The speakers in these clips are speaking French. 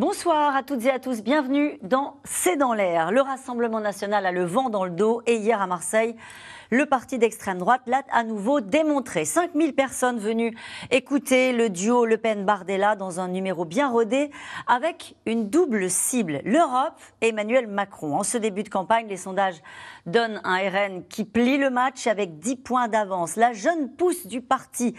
Bonsoir à toutes et à tous, bienvenue dans C'est dans l'air. Le Rassemblement national a le vent dans le dos et hier à Marseille, le parti d'extrême droite l'a à nouveau démontré. 5000 personnes venues écouter le duo Le Pen-Bardella dans un numéro bien rodé avec une double cible, l'Europe et Emmanuel Macron. En ce début de campagne, les sondages donnent un RN qui plie le match avec 10 points d'avance. La jeune pousse du parti,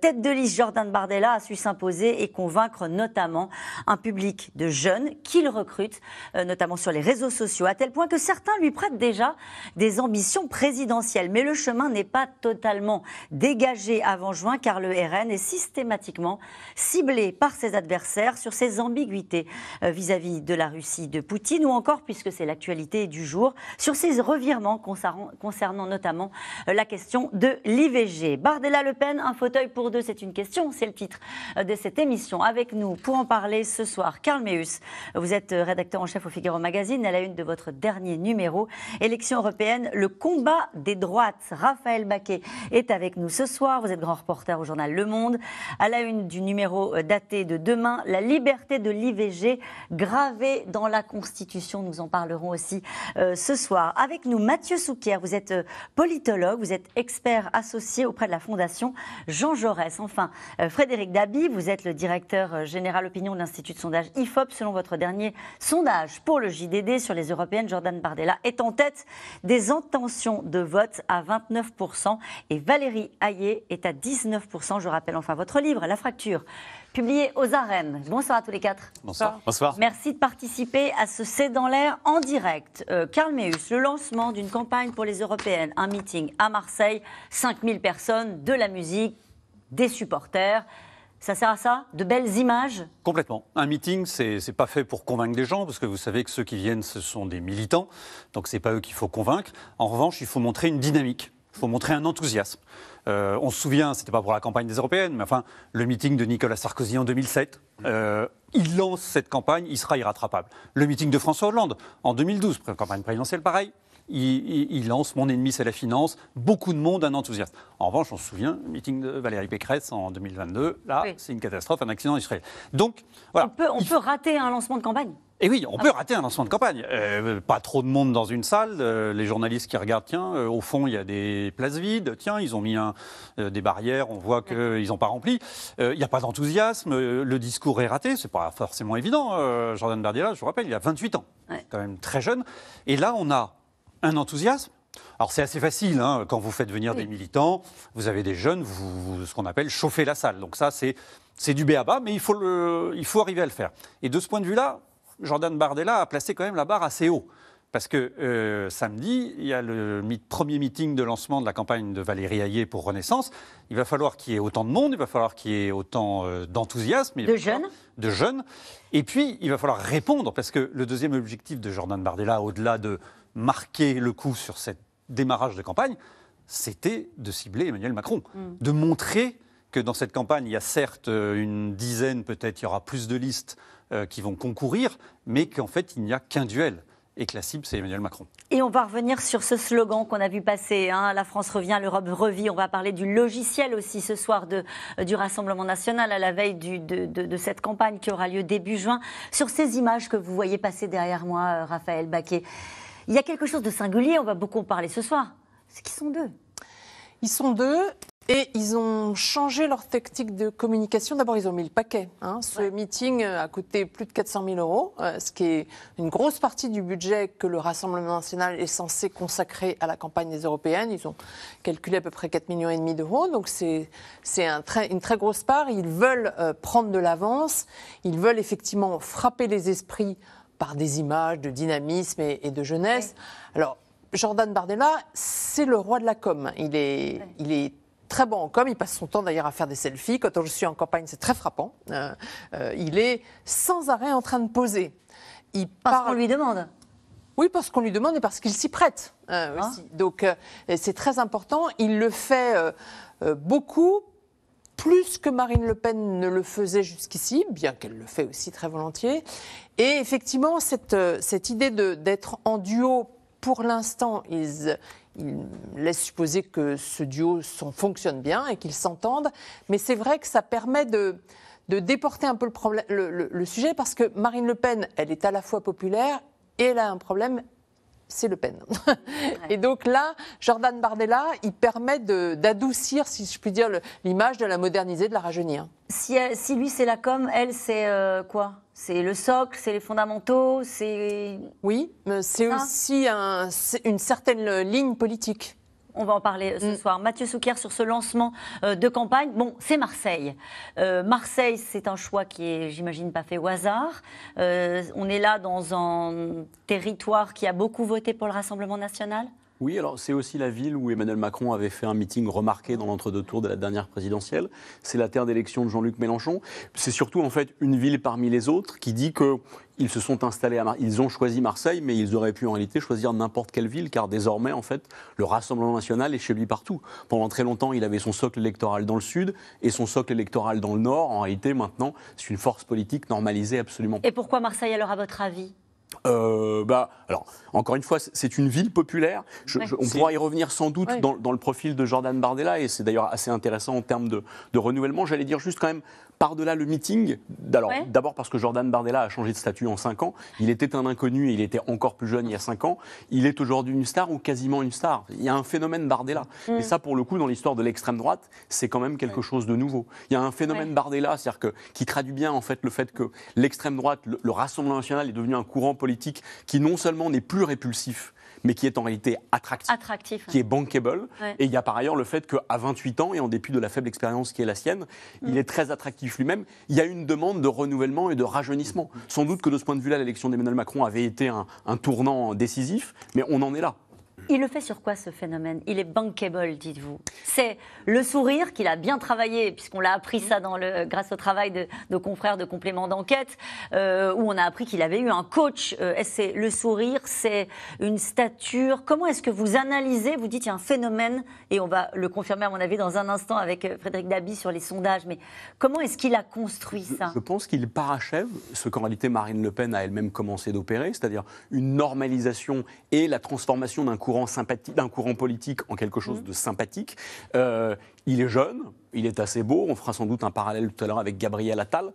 tête de liste Jordan Bardella, a su s'imposer et convaincre notamment un public de jeunes qu'il recrute, notamment sur les réseaux sociaux, à tel point que certains lui prêtent déjà des ambitions présidentielles. Mais le chemin n'est pas totalement dégagé avant juin car le RN est systématiquement ciblé par ses adversaires sur ses ambiguïtés vis-à-vis de la Russie de Poutine ou encore, puisque c'est l'actualité du jour, sur ses revirements concernant notamment la question de l'IVG. Bardella-Le Pen, un fauteuil pour deux, c'est une question, c'est le titre de cette émission. Avec nous pour en parler ce soir, Karl Meus, vous êtes rédacteur en chef au Figaro Magazine, à la une de votre dernier numéro, élection européenne, le combat des droite. Raphaël Baquet est avec nous ce soir. Vous êtes grand reporter au journal Le Monde. À la une du numéro daté de demain, la liberté de l'IVG gravée dans la Constitution. Nous en parlerons aussi ce soir. Avec nous, Mathieu Souquier. Vous êtes politologue, vous êtes expert associé auprès de la Fondation Jean Jaurès. Enfin, Frédéric Dabi, vous êtes le directeur général opinion de l'Institut de sondage IFOP. Selon votre dernier sondage pour le JDD sur les européennes, Jordan Bardella est en tête des intentions de vote à 29% et Valérie Hayer est à 19%. Je rappelle enfin votre livre, La Fracture, publié aux Arènes. Bonsoir à tous les quatre. Bonsoir. Bonsoir. Merci de participer à ce C'est dans l'air en direct. Karl Meus, le lancement d'une campagne pour les européennes, un meeting à Marseille, 5000 personnes, de la musique, des supporters. Ça sert à ça? De belles images? Complètement. Un meeting, c'est pas fait pour convaincre des gens, parce que vous savez que ceux qui viennent, ce sont des militants, donc c'est pas eux qu'il faut convaincre. En revanche, il faut montrer une dynamique, il faut montrer un enthousiasme. On se souvient, c'était pas pour la campagne des européennes, mais enfin, le meeting de Nicolas Sarkozy en 2007, il lance cette campagne, il sera irrattrapable. Le meeting de François Hollande en 2012, campagne présidentielle, pareil. Il lance « Mon ennemi, c'est la finance », beaucoup de monde, un enthousiaste. En revanche, on se souvient, le meeting de Valérie Pécresse en 2022, là, oui, c'est une catastrophe, un accident industriel. Donc, voilà. On peut rater un lancement de campagne. Et oui, on peut rater un lancement de campagne. Pas trop de monde dans une salle, les journalistes qui regardent, tiens, au fond, il y a des places vides, tiens, ils ont mis des barrières, on voit qu'ils n'ont pas rempli. Il n'y a pas d'enthousiasme, le discours est raté, c'est pas forcément évident. Jordan Bardella, je vous rappelle, il a 28 ans, quand même très jeune. Et là, on a un enthousiasme. Alors c'est assez facile, hein, quand vous faites venir, oui, des militants, vous avez des jeunes, vous ce qu'on appelle chauffer la salle. Donc ça, c'est du b.a.-ba, mais il faut arriver à le faire. Et de ce point de vue-là, Jordan Bardella a placé quand même la barre assez haut. Parce que samedi, il y a le premier meeting de lancement de la campagne de Valérie Hayer pour Renaissance. Il va falloir qu'il y ait autant de monde, il va falloir qu'il y ait autant d'enthousiasme. De jeunes. Et puis, il va falloir répondre, parce que le deuxième objectif de Jordan Bardella, au-delà de marquer le coup sur ce démarrage de campagne, c'était de cibler Emmanuel Macron, de montrer que dans cette campagne, il y a certes une dizaine, peut-être, il y aura plus de listes qui vont concourir, mais qu'en fait, il n'y a qu'un duel. Et que la cible, c'est Emmanuel Macron. Et on va revenir sur ce slogan qu'on a vu passer, hein, la France revient, l'Europe revit. On va parler du logiciel aussi ce soir du Rassemblement national à la veille de cette campagne qui aura lieu début juin. Sur ces images que vous voyez passer derrière moi, Raphaël Baquet, il y a quelque chose de singulier, on va beaucoup en parler ce soir. C'est qu'ils sont deux. Ils sont deux. Et ils ont changé leur tactique de communication. D'abord, ils ont mis le paquet. Hein. Ce meeting a coûté plus de 400 000 €, ce qui est une grosse partie du budget que le Rassemblement national est censé consacrer à la campagne des européennes. Ils ont calculé à peu près 4,5 millions d'euros. Donc, c'est une très grosse part. Ils veulent prendre de l'avance. Ils veulent effectivement frapper les esprits par des images de dynamisme et de jeunesse. Ouais. Alors, Jordan Bardella, c'est le roi de la com. Il est très bon en com, il passe son temps d'ailleurs à faire des selfies. Quand je suis en campagne, c'est très frappant. Il est sans arrêt en train de poser. Parce qu'on lui demande. Oui, parce qu'on lui demande et parce qu'il s'y prête aussi. Donc c'est très important. Il le fait beaucoup, plus que Marine Le Pen ne le faisait jusqu'ici, bien qu'elle le fait aussi très volontiers. Et effectivement, cette idée d'être en duo, pour l'instant, il laisse supposer que ce duo fonctionne bien et qu'ils s'entendent. Mais c'est vrai que ça permet de de déporter un peu le sujet, parce que Marine Le Pen, elle est à la fois populaire et elle a un problème, c'est Le Pen. Ouais. Et donc là, Jordan Bardella, il permet d'adoucir, si je puis dire, l'image, de la moderniser, de la rajeunir. Si lui c'est la com, elle c'est quoi ? C'est le socle, c'est les fondamentaux, c'est... Oui, mais c'est aussi une certaine ligne politique. On va en parler ce soir. Mathieu Souquier, sur ce lancement de campagne, bon, c'est Marseille. Marseille, c'est un choix qui est, j'imagine, pas fait au hasard. On est là dans un territoire qui a beaucoup voté pour le Rassemblement national. Oui, alors c'est aussi la ville où Emmanuel Macron avait fait un meeting remarqué dans l'entre-deux tours de la dernière présidentielle. C'est la terre d'élection de Jean-Luc Mélenchon. C'est surtout en fait une ville parmi les autres qui dit qu'ils se sont installés à Marseille. Ils ont choisi Marseille, mais ils auraient pu en réalité choisir n'importe quelle ville, car désormais en fait le Rassemblement national est chez lui partout. Pendant très longtemps, il avait son socle électoral dans le sud et son socle électoral dans le nord. En réalité, maintenant, c'est une force politique normalisée absolument. Et pourquoi Marseille alors, à votre avis ? Alors, encore une fois, c'est une ville populaire. On pourra y revenir sans doute dans le profil de Jordan Bardella, et c'est d'ailleurs assez intéressant en termes de renouvellement. J'allais dire juste quand même, par-delà le meeting, d'abord parce que Jordan Bardella a changé de statut en 5 ans. Il était un inconnu et il était encore plus jeune il y a 5 ans. Il est aujourd'hui une star ou quasiment une star. Il y a un phénomène Bardella. Et ça, pour le coup, dans l'histoire de l'extrême droite, c'est quand même quelque chose de nouveau. Il y a un phénomène Bardella, c'est-à-dire qui traduit bien en fait le fait que l'extrême droite, le Rassemblement national, est devenu un courant politique qui non seulement n'est plus répulsif, mais qui est en réalité attractif, qui est bankable. Ouais. Et il y a par ailleurs le fait qu'à 28 ans, et en dépit de la faible expérience qui est la sienne, il est très attractif lui-même. Il y a une demande de renouvellement et de rajeunissement. Sans doute que de ce point de vue-là, l'élection d'Emmanuel Macron avait été un tournant décisif, mais on en est là. Il le fait sur quoi, ce phénomène ? Il est bankable, dites-vous. C'est le sourire qu'il a bien travaillé, puisqu'on l'a appris ça grâce au travail de nos confrères de Complément d'enquête, où on a appris qu'il avait eu un coach. C'est le sourire, c'est une stature. Comment est-ce que vous analysez, vous dites il y a un phénomène, et on va le confirmer à mon avis dans un instant avec Frédéric Dabi sur les sondages, mais comment est-ce qu'il a construit ça ? Je pense qu'il parachève ce qu'en réalité Marine Le Pen a elle-même commencé d'opérer, c'est-à-dire une normalisation et la transformation d'un courant politique en quelque chose de sympathique. Il est jeune, il est assez beau, on fera sans doute un parallèle tout à l'heure avec Gabriel Attal,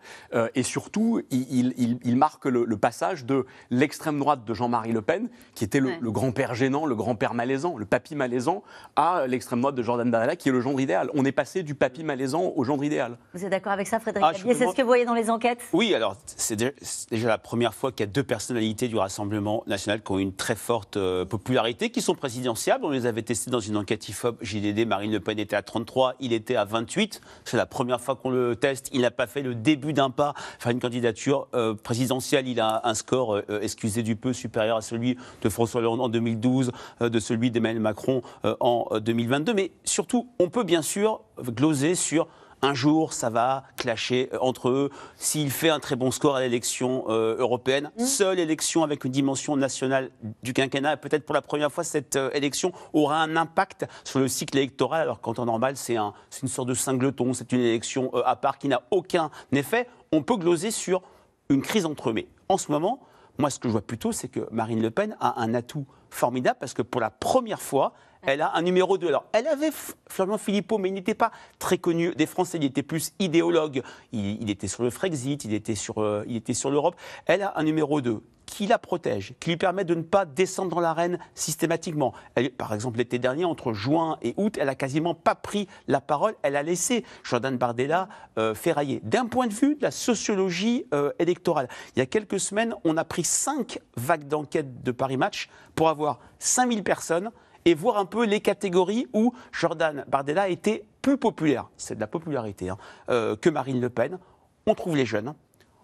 et surtout, il marque le passage de l'extrême droite de Jean-Marie Le Pen, qui était le grand-père gênant, le grand-père malaisant, le papy malaisant, à l'extrême droite de Jordan Bardella, qui est le gendre idéal. On est passé du papy malaisant au gendre idéal. Vous êtes d'accord avec ça, Frédéric Dabi ? C'est ce que vous voyez dans les enquêtes ? Oui, alors, c'est déjà la première fois qu'il y a deux personnalités du Rassemblement national qui ont une très forte popularité, qui sont présidentiables. On les avait testées dans une enquête IFOP, JDD, Marine Le Pen était à 33. Il était à 28, c'est la première fois qu'on le teste, il n'a pas fait le début d'un pas faire une candidature présidentielle, il a un score, excusez du peu, supérieur à celui de François Hollande en 2012, de celui d'Emmanuel Macron en 2022, mais surtout, on peut bien sûr gloser sur... Un jour, ça va clasher entre eux. S'il fait un très bon score à l'élection européenne, seule élection avec une dimension nationale du quinquennat, peut-être pour la première fois, cette élection aura un impact sur le cycle électoral, alors qu'en temps normal, c'est une sorte de singleton, c'est une élection à part qui n'a aucun effet. On peut gloser sur une crise entre eux. En ce moment, moi, ce que je vois plutôt, c'est que Marine Le Pen a un atout formidable, parce que pour la première fois, elle a un numéro 2. Alors, elle avait Florian Philippot, mais il n'était pas très connu des Français. Il était plus idéologue. Il était sur le Frexit, il était sur l'Europe. Elle a un numéro 2 qui la protège, qui lui permet de ne pas descendre dans l'arène systématiquement. Elle, par exemple, l'été dernier, entre juin et août, elle n'a quasiment pas pris la parole. Elle a laissé Jordan Bardella ferrailler. D'un point de vue de la sociologie électorale, il y a quelques semaines, on a pris 5 vagues d'enquête de Paris Match pour avoir 5000 personnes et voir un peu les catégories où Jordan Bardella était plus populaire, c'est de la popularité, que Marine Le Pen. On trouve les jeunes,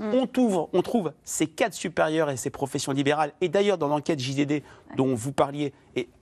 on trouve ses cadres supérieurs et ses professions libérales. Et d'ailleurs, dans l'enquête JDD dont vous parliez,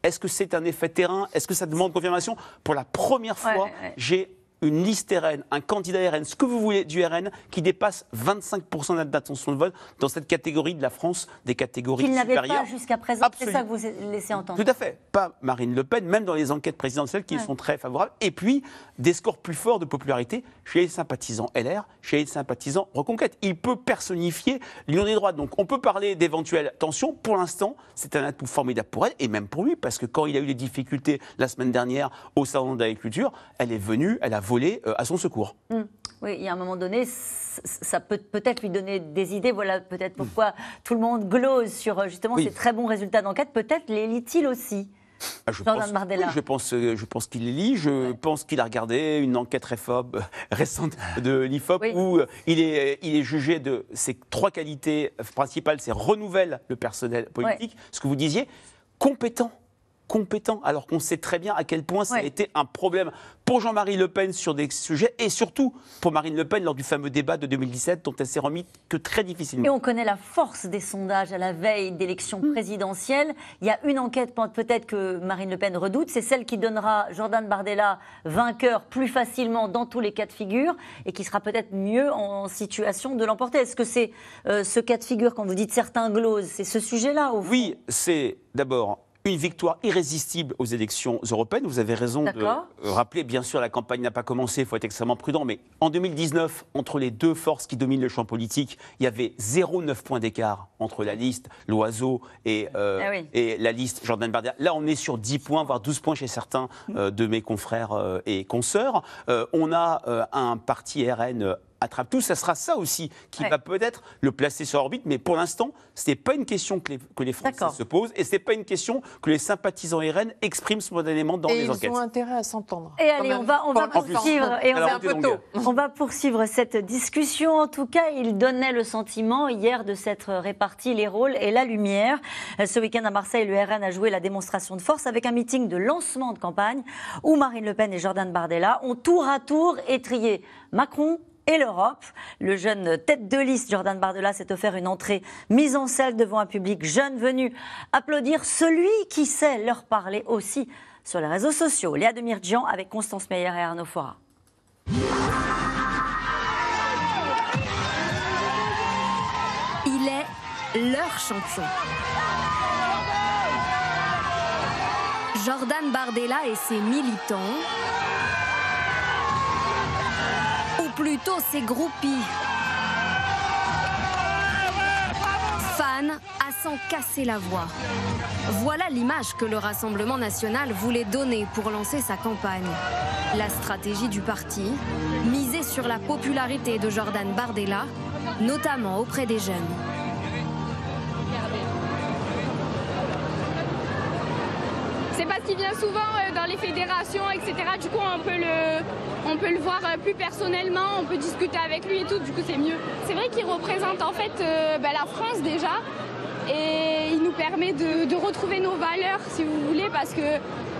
est-ce que c'est un effet terrain ? Est-ce que ça demande confirmation ? Pour la première fois, j'ai une liste RN, un candidat RN, ce que vous voulez du RN, qui dépasse 25% d'attention de vote dans cette catégorie de la France, des catégories supérieures. Qu'il n'avait pas jusqu'à présent, c'est ça que vous laissez entendre. Tout à fait. Pas Marine Le Pen, même dans les enquêtes présidentielles qui sont très favorables. Et puis, des scores plus forts de popularité chez les sympathisants LR, chez les sympathisants Reconquête. Il peut personnifier l'union des droites. Donc, on peut parler d'éventuelles tensions. Pour l'instant, c'est un atout formidable pour elle et même pour lui, parce que quand il a eu des difficultés la semaine dernière au salon d'agriculture, elle est venue, elle a voler à son secours. Mmh. Oui, il y a un moment donné, ça peut peut-être lui donner des idées. Voilà peut-être pourquoi tout le monde glose sur justement ces très bons résultats d'enquête. Peut-être les lit-il aussi, Jordan Bardella. Je pense qu'il les lit. Je pense qu'il a regardé une enquête récente de l'IFOP où il est jugé de ses trois qualités principales. C'est renouvelle le personnel politique. Ouais. Ce que vous disiez, compétent, alors qu'on sait très bien à quel point ça a été un problème pour Jean-Marie Le Pen sur des sujets, et surtout pour Marine Le Pen lors du fameux débat de 2017 dont elle s'est remise que très difficilement. Et on connaît la force des sondages à la veille d'élections présidentielles. Il y a une enquête peut-être que Marine Le Pen redoute, c'est celle qui donnera Jordan Bardella vainqueur plus facilement dans tous les cas de figure et qui sera peut-être mieux en situation de l'emporter. Est-ce que c'est ce cas de figure, quand vous dites certains glosent, c'est ce sujet-là au fond ? Oui, c'est d'abord une victoire irrésistible aux élections européennes. Vous avez raison de rappeler, bien sûr, la campagne n'a pas commencé, il faut être extrêmement prudent, mais en 2019, entre les deux forces qui dominent le champ politique, il y avait 0,9 points d'écart entre la liste Loiseau et la liste Jordan Bardella. Là, on est sur 10 points, voire 12 points chez certains de mes confrères et consoeurs. On a un parti RN attrape tout, ça sera ça aussi qui va peut-être le placer sur orbite, mais pour l'instant, ce n'est pas une question que les Français se posent et ce n'est pas une question que les sympathisants RN expriment spontanément dans les enquêtes. Et ils ont intérêt à s'entendre. Et allez, on va poursuivre cette discussion. En tout cas, il donnait le sentiment hier de s'être répartis les rôles et la lumière. Ce week-end à Marseille, le RN a joué la démonstration de force avec un meeting de lancement de campagne où Marine Le Pen et Jordan Bardella ont tour à tour étrillé Macron et l'Europe. Le jeune tête de liste Jordan Bardella s'est offert une entrée mise en scène devant un public jeune venu applaudir celui qui sait leur parler aussi sur les réseaux sociaux. Léa Demirjian avec Constance Meyer et Arnaud Foira. Il est leur champion. Jordan Bardella et ses militants, plutôt ses groupies. Fans à s'en casser la voix. Voilà l'image que le Rassemblement national voulait donner pour lancer sa campagne. La stratégie du parti, miser sur la popularité de Jordan Bardella, notamment auprès des jeunes. C'est parce qu'il vient souvent dans les fédérations, etc. Du coup, on peut le voir plus personnellement, on peut discuter avec lui et tout. Du coup, c'est mieux. C'est vrai qu'il représente en fait la France déjà. Et il nous permet de retrouver nos valeurs, si vous voulez, parce que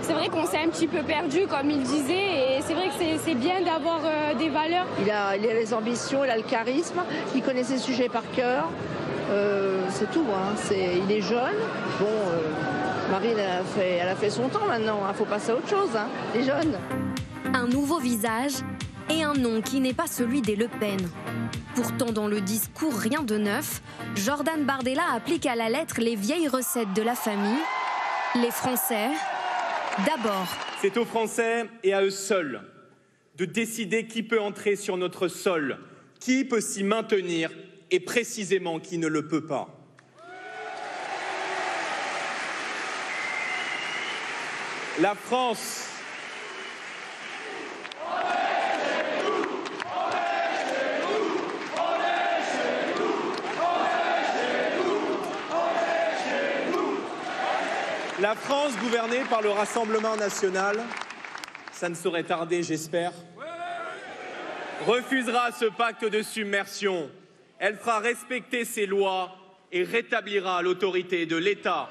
c'est vrai qu'on s'est un petit peu perdu, comme il disait. Et c'est vrai que c'est bien d'avoir des valeurs. Il a les ambitions, il a le charisme, il connaît ses sujets par cœur. C'est tout. Hein. Il est jeune. Bon. Marine, elle a fait son temps maintenant, il faut passer à autre chose, hein, les jeunes. Un nouveau visage et un nom qui n'est pas celui des Le Pen. Pourtant, dans le discours, rien de neuf. Jordan Bardella applique à la lettre les vieilles recettes de la famille. Les Français, d'abord. C'est aux Français et à eux seuls de décider qui peut entrer sur notre sol, qui peut s'y maintenir et précisément qui ne le peut pas. La France. On est chez nous, on est chez nous, on est chez nous, on est chez nous, on est chez nous. La France gouvernée par le Rassemblement national, ça ne saurait tarder, j'espère, refusera ce pacte de submersion. Elle fera respecter ses lois et rétablira l'autorité de l'État.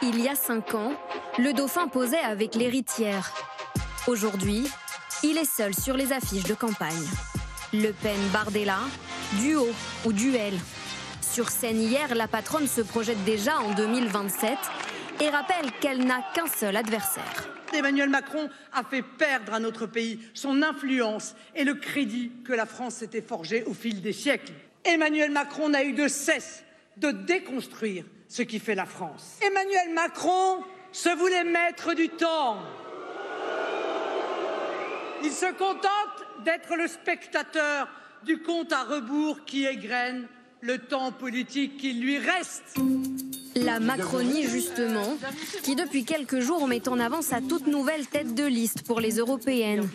Il y a 5 ans, le dauphin posait avec l'héritière. Aujourd'hui, il est seul sur les affiches de campagne. Le Pen-Bardella, duo ou duel. Sur scène hier, la patronne se projette déjà en 2027 et rappelle qu'elle n'a qu'un seul adversaire. Emmanuel Macron a fait perdre à notre pays son influence et le crédit que la France s'était forgé au fil des siècles. Emmanuel Macron n'a eu de cesse de déconstruire ce qui fait la France. Emmanuel Macron se voulait maître du temps. Il se contente d'être le spectateur du compte à rebours qui égrène le temps politique qui lui reste. La Macronie, justement, qui depuis quelques jours met en avant sa toute nouvelle tête de liste pour les européennes.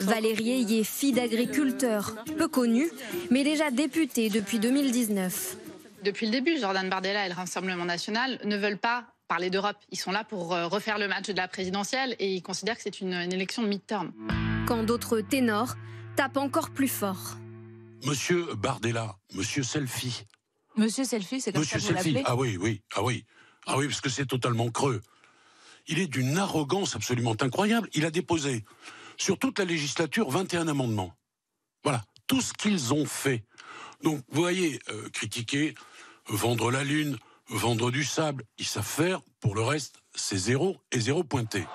Valérie Hayer, fille d'agriculteur, peu connue, mais déjà députée depuis 2019. Depuis le début, Jordan Bardella et le Rassemblement national ne veulent pas parler d'Europe. Ils sont là pour refaire le match de la présidentielle et ils considèrent que c'est une élection de mid-term. Quand d'autres ténors tapent encore plus fort. Monsieur Bardella, monsieur Selfie. Monsieur Selfie, c'est comme ça que vous l'appelez ? Ah oui, parce que c'est totalement creux. Il est d'une arrogance absolument incroyable. Il a déposé sur toute la législature 21 amendements. Voilà, tout ce qu'ils ont fait. Donc, vous voyez, critiquer, vendre la lune, vendre du sable, ils savent faire. Pour le reste, c'est zéro et zéro pointé.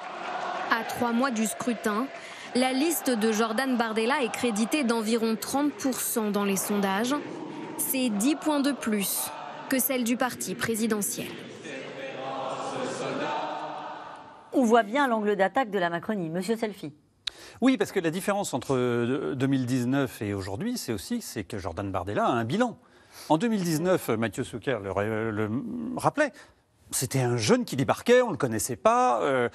À 3 mois du scrutin, la liste de Jordan Bardella est créditée d'environ 30% dans les sondages. C'est 10 points de plus que celle du parti présidentiel. On voit bien l'angle d'attaque de la Macronie. Monsieur Selfie. Oui, parce que la différence entre 2019 et aujourd'hui, c'est que Jordan Bardella a un bilan. En 2019, Mathieu Souquier le rappelait, c'était un jeune qui débarquait, on ne le connaissait pas,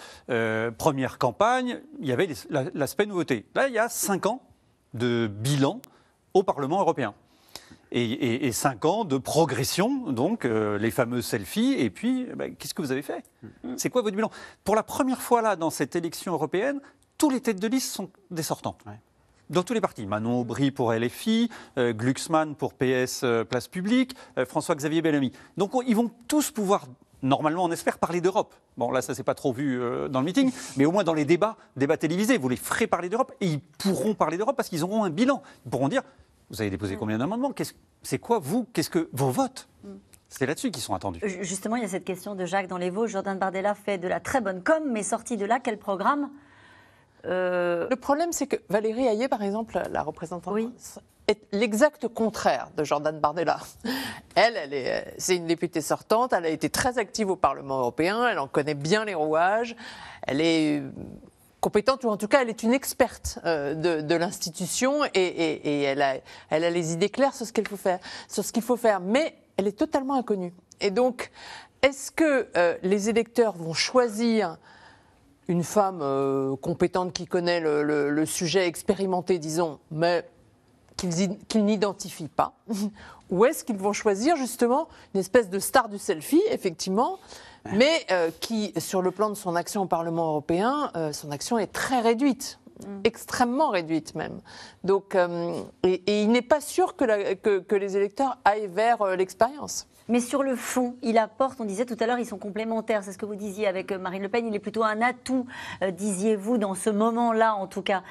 première campagne, il y avait l'aspect nouveauté. Là, il y a 5 ans de bilan au Parlement européen. Et 5 ans de progression, donc les fameux selfies, et puis qu'est-ce que vous avez fait? C'est quoi votre bilan? Pour la première fois là, dans cette élection européenne, tous les têtes de liste sont des sortants. Ouais. Dans tous les partis. Manon Aubry pour LFI, Glucksmann pour PS Place Publique, François-Xavier Bellamy. Donc ils vont tous pouvoir, normalement on espère, parler d'Europe. Bon là ça s'est pas trop vu dans le meeting, mais au moins dans les débats télévisés, vous les ferez parler d'Europe et ils pourront parler d'Europe parce qu'ils auront un bilan. Ils pourront dire, vous avez déposé combien d'amendements? C'est quoi vous? Qu'est-ce que vos votes? C'est là-dessus qu'ils sont attendus. Justement, il y a cette question de Jacques dans les Vosges. Jordan Bardella fait de la très bonne com, mais sorti de là, quel programme? Le problème, c'est que Valérie Hayer, par exemple, la représentante, oui, est l'exact contraire de Jordan Bardella. C'est une députée sortante, elle a été très active au Parlement européen, elle en connaît bien les rouages, elle est compétente, ou en tout cas, elle est une experte de l'institution et elle a les idées claires sur ce qu'il faut faire, mais elle est totalement inconnue. Et donc, est-ce que les électeurs vont choisir une femme compétente qui connaît le sujet, expérimentée, disons, mais qu'ils n'identifient pas? Ou est-ce qu'ils vont choisir justement une espèce de star du selfie, effectivement, mais qui, sur le plan de son action au Parlement européen, son action est très réduite, extrêmement réduite même. Donc, et il n'est pas sûr que les électeurs aillent vers l'expérience. Mais sur le fond, il apporte, on disait tout à l'heure, ils sont complémentaires, c'est ce que vous disiez avec Marine Le Pen, il est plutôt un atout, disiez-vous, dans ce moment-là en tout cas.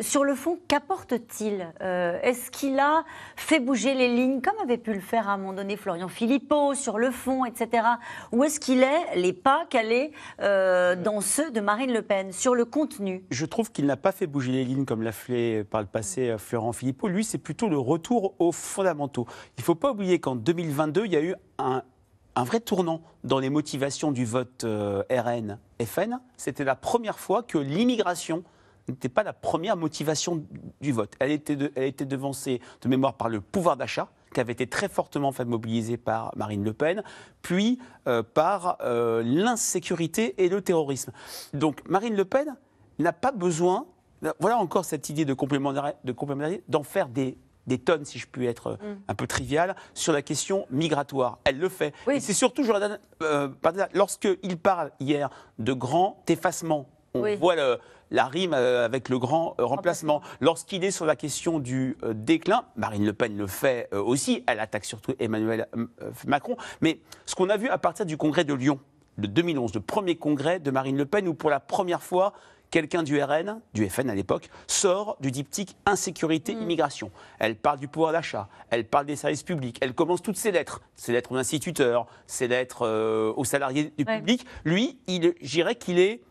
Sur le fond, qu'apporte-t-il? Est-ce qu'il a fait bouger les lignes, comme avait pu le faire à un moment donné Florian Philippot, sur le fond, etc. Ou est-ce qu'il est les pas calés dans ceux de Marine Le Pen, sur le contenu? Je trouve qu'il n'a pas fait bouger les lignes comme l'a fait par le passé Florian Philippot. Lui, c'est plutôt le retour aux fondamentaux. Il ne faut pas oublier qu'en 2022, il y a eu un vrai tournant dans les motivations du vote RN-FN. C'était la première fois que l'immigration n'était pas la première motivation du vote. Elle était devancée de mémoire par le pouvoir d'achat, qui avait été très fortement mobilisé par Marine Le Pen, puis par l'insécurité et le terrorisme. Donc Marine Le Pen n'a pas besoin, voilà encore cette idée de complémentarité, d'en faire des tonnes, si je puis être un peu trivial, sur la question migratoire. Elle le fait. Oui. Et c'est surtout, Jordan, lorsqu'il parle hier de grand effacement, on voit la rime avec le grand remplacement. Lorsqu'il est sur la question du déclin, Marine Le Pen le fait aussi, elle attaque surtout Emmanuel Macron. Mais ce qu'on a vu à partir du congrès de Lyon, de 2011, le premier congrès de Marine Le Pen, où pour la première fois, quelqu'un du RN, du FN à l'époque, sort du diptyque insécurité-immigration. Elle parle du pouvoir d'achat, elle parle des services publics, elle commence toutes ses lettres aux instituteurs, ses lettres aux salariés du public. Lui, je dirais qu'il est,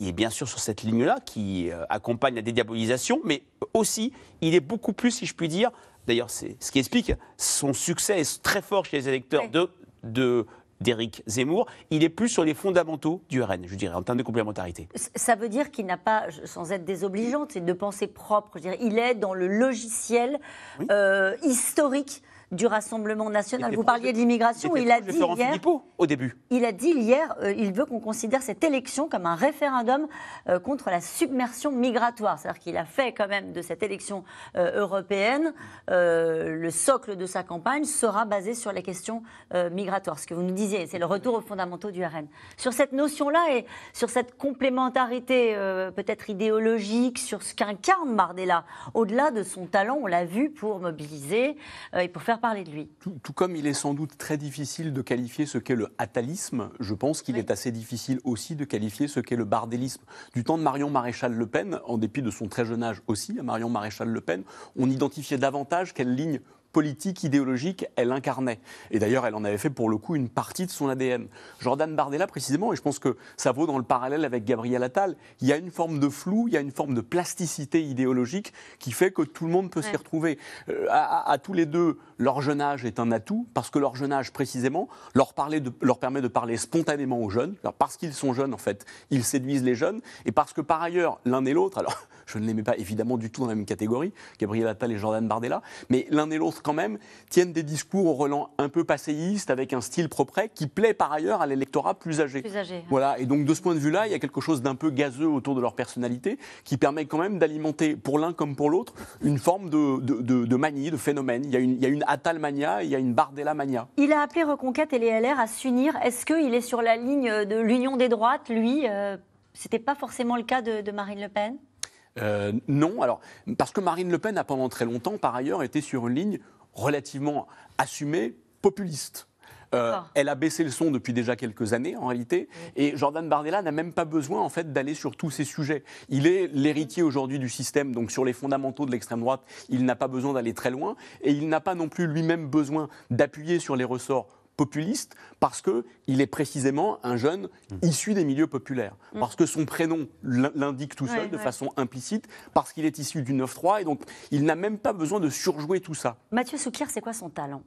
bien sûr sur cette ligne-là, qui accompagne la dédiabolisation, mais aussi, il est beaucoup plus, si je puis dire, d'ailleurs c'est ce qui explique son succès est très fort chez les électeurs d'Éric Zemmour, il est plus sur les fondamentaux du RN, je dirais, en termes de complémentarité. Ça veut dire qu'il n'a pas, sans être désobligeante, c'est de pensée propre, je dirais, il est dans le logiciel historique du Rassemblement national. Vous parliez de l'immigration. Il a dit hier, au début. Il a dit hier, il veut qu'on considère cette élection comme un référendum contre la submersion migratoire. C'est-à-dire qu'il a fait quand même de cette élection européenne le socle de sa campagne sera basé sur la question migratoire. Ce que vous nous disiez, c'est le retour aux fondamentaux du RN. Sur cette notion-là et sur cette complémentarité peut-être idéologique, sur ce qu'incarne Bardella, au-delà de son talent, on l'a vu pour mobiliser et pour faire parler de lui. Tout comme il est sans doute très difficile de qualifier ce qu'est le attalisme, je pense qu'il est assez difficile aussi de qualifier ce qu'est le bardellisme. Du temps de Marion Maréchal Le Pen, en dépit de son très jeune âge aussi, à Marion Maréchal Le Pen, on identifiait davantage quelle ligne politique, idéologique, elle incarnait. Et d'ailleurs, elle en avait fait pour le coup une partie de son ADN. Jordan Bardella, précisément, et je pense que ça vaut dans le parallèle avec Gabriel Attal, il y a une forme de flou, il y a une forme de plasticité idéologique qui fait que tout le monde peut s'y retrouver. À tous les deux, leur jeune âge est un atout, parce que leur jeune âge, précisément, leur permet de parler spontanément aux jeunes. Alors, parce qu'ils sont jeunes, en fait, ils séduisent les jeunes, et parce que par ailleurs, l'un et l'autre, alors je ne les mets pas évidemment du tout dans la même catégorie, Gabriel Attal et Jordan Bardella, mais l'un et l'autre quand même, tiennent des discours au relent un peu passéiste, avec un style propre qui plaît par ailleurs à l'électorat plus âgé. Voilà, et donc de ce point de vue-là, il y a quelque chose d'un peu gazeux autour de leur personnalité qui permet quand même d'alimenter, pour l'un comme pour l'autre, une forme de manie, de phénomène. Il y a une Attalmania, il y a une Bardellamania. Il a appelé Reconquête et les LR à s'unir. Est-ce qu'il est sur la ligne de l'union des droites, lui? C'était pas forcément le cas de Marine Le Pen? Non, alors, parce que Marine Le Pen a pendant très longtemps, par ailleurs, été sur une ligne relativement assumée, populiste. Elle a baissé le son depuis déjà quelques années, en réalité, et Jordan Bardella n'a même pas besoin, en fait, d'aller sur tous ces sujets. Il est l'héritier aujourd'hui du système, donc sur les fondamentaux de l'extrême droite, il n'a pas besoin d'aller très loin, et il n'a pas non plus lui-même besoin d'appuyer sur les ressorts populiste parce qu'il est précisément un jeune issu des milieux populaires. Parce que son prénom l'indique tout seul de façon implicite, parce qu'il est issu du 9-3 et donc il n'a même pas besoin de surjouer tout ça. Mathieu Souquier, c'est quoi son talent ?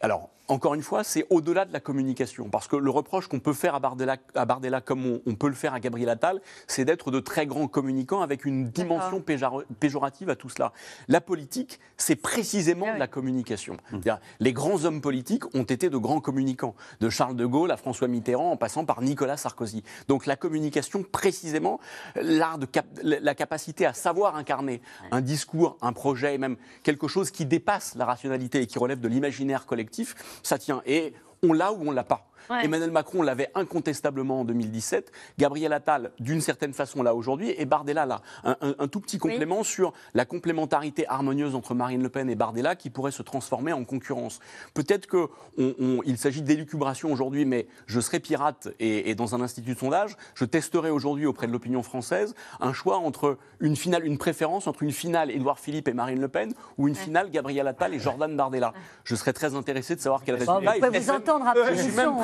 Alors, encore une fois, c'est au-delà de la communication. Parce que le reproche qu'on peut faire à Bardella comme on peut le faire à Gabriel Attal, c'est d'être de très grands communicants avec une dimension péjorative à tout cela. La politique, c'est précisément de la communication. Les grands hommes politiques ont été de grands communicants. De Charles de Gaulle à François Mitterrand, en passant par Nicolas Sarkozy. Donc la communication, précisément, l'art de la capacité à savoir incarner un discours, un projet, même quelque chose qui dépasse la rationalité et qui relève de l'imaginaire collectif, ça tient. Et on l'a ou on l'a pas. Emmanuel Macron l'avait incontestablement en 2017, Gabriel Attal d'une certaine façon là aujourd'hui, et Bardella là. Un tout petit complément sur la complémentarité harmonieuse entre Marine Le Pen et Bardella qui pourrait se transformer en concurrence. Peut-être qu'il s'agit d'élucubration aujourd'hui, mais je serai pirate et dans un institut de sondage, je testerai aujourd'hui auprès de l'opinion française un choix entre une préférence entre une finale Édouard Philippe et Marine Le Pen ou une finale Gabriel Attal et Jordan Bardella. Je serais très intéressé de savoir quel résultat. Vous pouvez vous entendre après l'émission.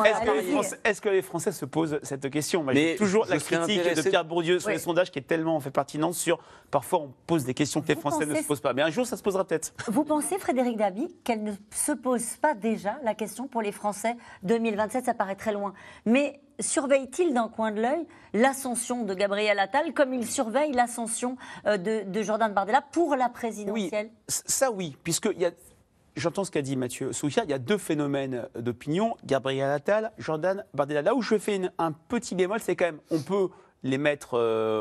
Est-ce que les Français se posent cette question? Moi, j'ai toujours la critique de Pierre Bourdieu sur les sondages qui est tellement pertinente sur parfois on pose des questions que les Français ne se posent pas. Mais un jour, ça se posera peut-être. Vous pensez, Frédéric Dabi, qu'elle ne se pose pas déjà la question pour les Français 2027? Ça paraît très loin. Mais surveille-t-il d'un coin de l'œil l'ascension de Gabriel Attal comme il surveille l'ascension de Jordan Bardella pour la présidentielle? Oui, ça oui, puisqu'il y a... J'entends ce qu'a dit Mathieu Souquier, il y a deux phénomènes d'opinion, Gabriel Attal, Jordan Bardella. Là où je fais un petit bémol, c'est quand même, on peut les mettre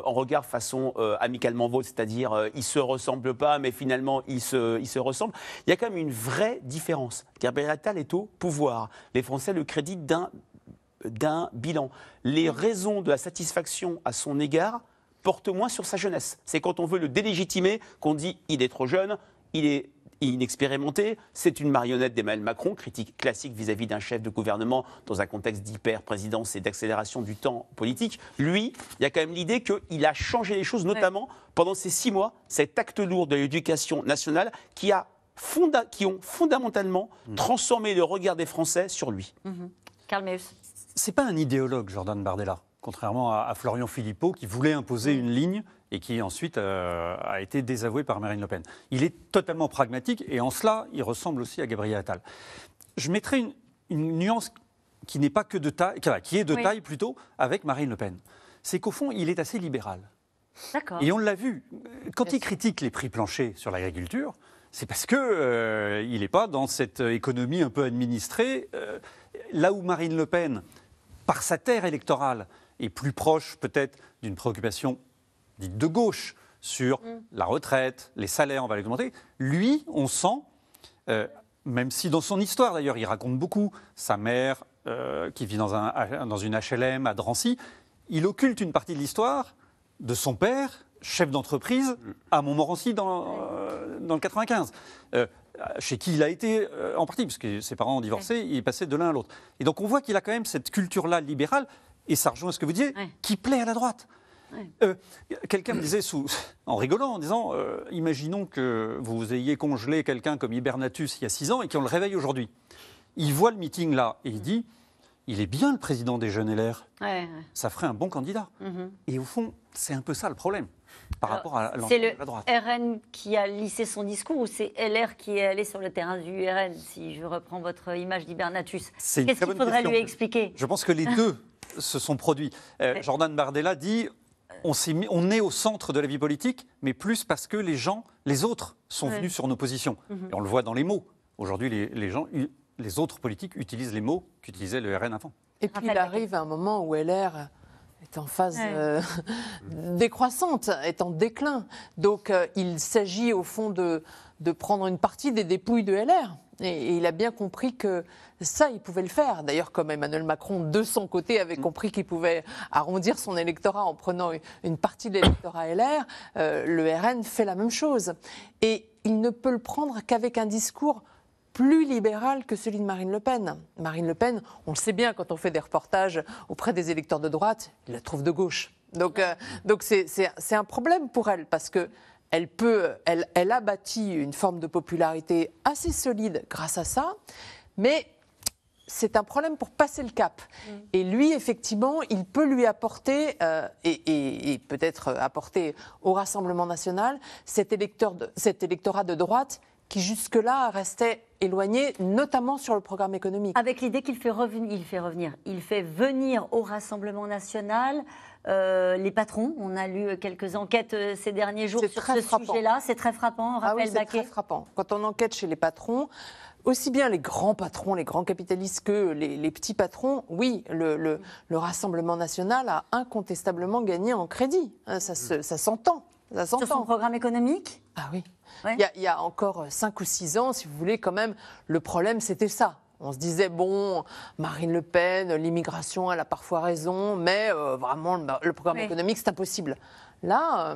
en regard façon amicalement vôtre, c'est-à-dire ils ne se ressemblent pas, mais finalement ils se ressemblent. Il y a quand même une vraie différence. Gabriel Attal est au pouvoir. Les Français le créditent d'un bilan. Les raisons de la satisfaction à son égard portent moins sur sa jeunesse. C'est quand on veut le délégitimer qu'on dit il est trop jeune, il est... inexpérimenté, c'est une marionnette d'Emmanuel Macron, critique classique vis-à-vis d'un chef de gouvernement dans un contexte d'hyper-présidence et d'accélération du temps politique. Lui, il y a quand même l'idée qu'il a changé les choses, notamment pendant ces 6 mois, cet acte lourd de l'éducation nationale qui ont fondamentalement transformé le regard des Français sur lui. Karl Meus. C'est pas un idéologue, Jordan Bardella, contrairement à Florian Philippot qui voulait imposer une ligne et qui ensuite a été désavoué par Marine Le Pen. Il est totalement pragmatique et en cela, il ressemble aussi à Gabriel Attal. Je mettrai une nuance qui n'est pas que de taille, qui est de taille plutôt avec Marine Le Pen. C'est qu'au fond, il est assez libéral. Et on l'a vu. Quand il critique les prix planchers sur l'agriculture, c'est parce qu'il n'est pas dans cette économie un peu administrée. Là où Marine Le Pen, par sa terre électorale, est plus proche peut-être d'une préoccupation dite de gauche sur la retraite, les salaires, on va les augmenter, lui, on sent, même si dans son histoire d'ailleurs, il raconte beaucoup, sa mère qui vit dans une HLM à Drancy, il occulte une partie de l'histoire de son père, chef d'entreprise à Montmorency dans le 95, chez qui il a été en partie, parce que ses parents ont divorcé, il est passé de l'un à l'autre. Et donc on voit qu'il a quand même cette culture-là libérale, et ça rejoint ce que vous disiez, qui plaît à la droite. Quelqu'un me disait, en rigolant, en disant imaginons que vous ayez congelé quelqu'un comme Hibernatus il y a 6 ans et qu'on le réveille aujourd'hui. Il voit le meeting là, et il dit... Il est bien le président des Jeunes LR. Ça ferait un bon candidat. Et au fond, c'est un peu ça le problème par rapport à la droite. C'est le RN qui a lissé son discours ou c'est LR qui est allé sur le terrain du RN, si je reprends votre image d'Hibernatus? Qu'est-ce qu'il faudrait lui expliquer? Je pense que les deux se sont produits. Jordan Bardella dit on est au centre de la vie politique, mais plus parce que les gens, les autres, sont venus sur nos positions. Et on le voit dans les mots. Aujourd'hui, les gens... Les autres politiques utilisent les mots qu'utilisait le RN avant. Et puis il arrive à un moment où LR est en phase décroissante, est en déclin. Donc il s'agit au fond de prendre une partie des dépouilles de LR. Et il a bien compris que ça, il pouvait le faire. D'ailleurs, comme Emmanuel Macron, de son côté, avait compris qu'il pouvait arrondir son électorat en prenant une partie de l'électorat LR, le RN fait la même chose. Et il ne peut le prendre qu'avec un discours plus libérale que celui de Marine Le Pen. Marine Le Pen, on le sait bien, quand on fait des reportages auprès des électeurs de droite, ils la trouvent de gauche. Donc c'est un problème pour elle, parce que elle a bâti une forme de popularité assez solide grâce à ça, mais c'est un problème pour passer le cap. Et lui, effectivement, il peut lui apporter, et peut-être apporter au Rassemblement national, cet électorat de droite qui jusque-là restait éloigné, notamment sur le programme économique. Avec l'idée qu'il fait venir au Rassemblement national les patrons. On a lu quelques enquêtes ces derniers jours sur ce sujet-là. C'est très frappant, Raphaël Baquet. C'est très frappant. Quand on enquête chez les patrons, aussi bien les grands patrons, les grands capitalistes que les petits patrons, oui, le Rassemblement national a incontestablement gagné en crédit. Ça s'entend. Sur son programme économique ? Ah oui. Il y a encore 5 ou 6 ans, si vous voulez, quand même, le problème, c'était ça. On se disait, bon, Marine Le Pen, l'immigration, elle a parfois raison, mais vraiment, le programme économique, c'est impossible. Là,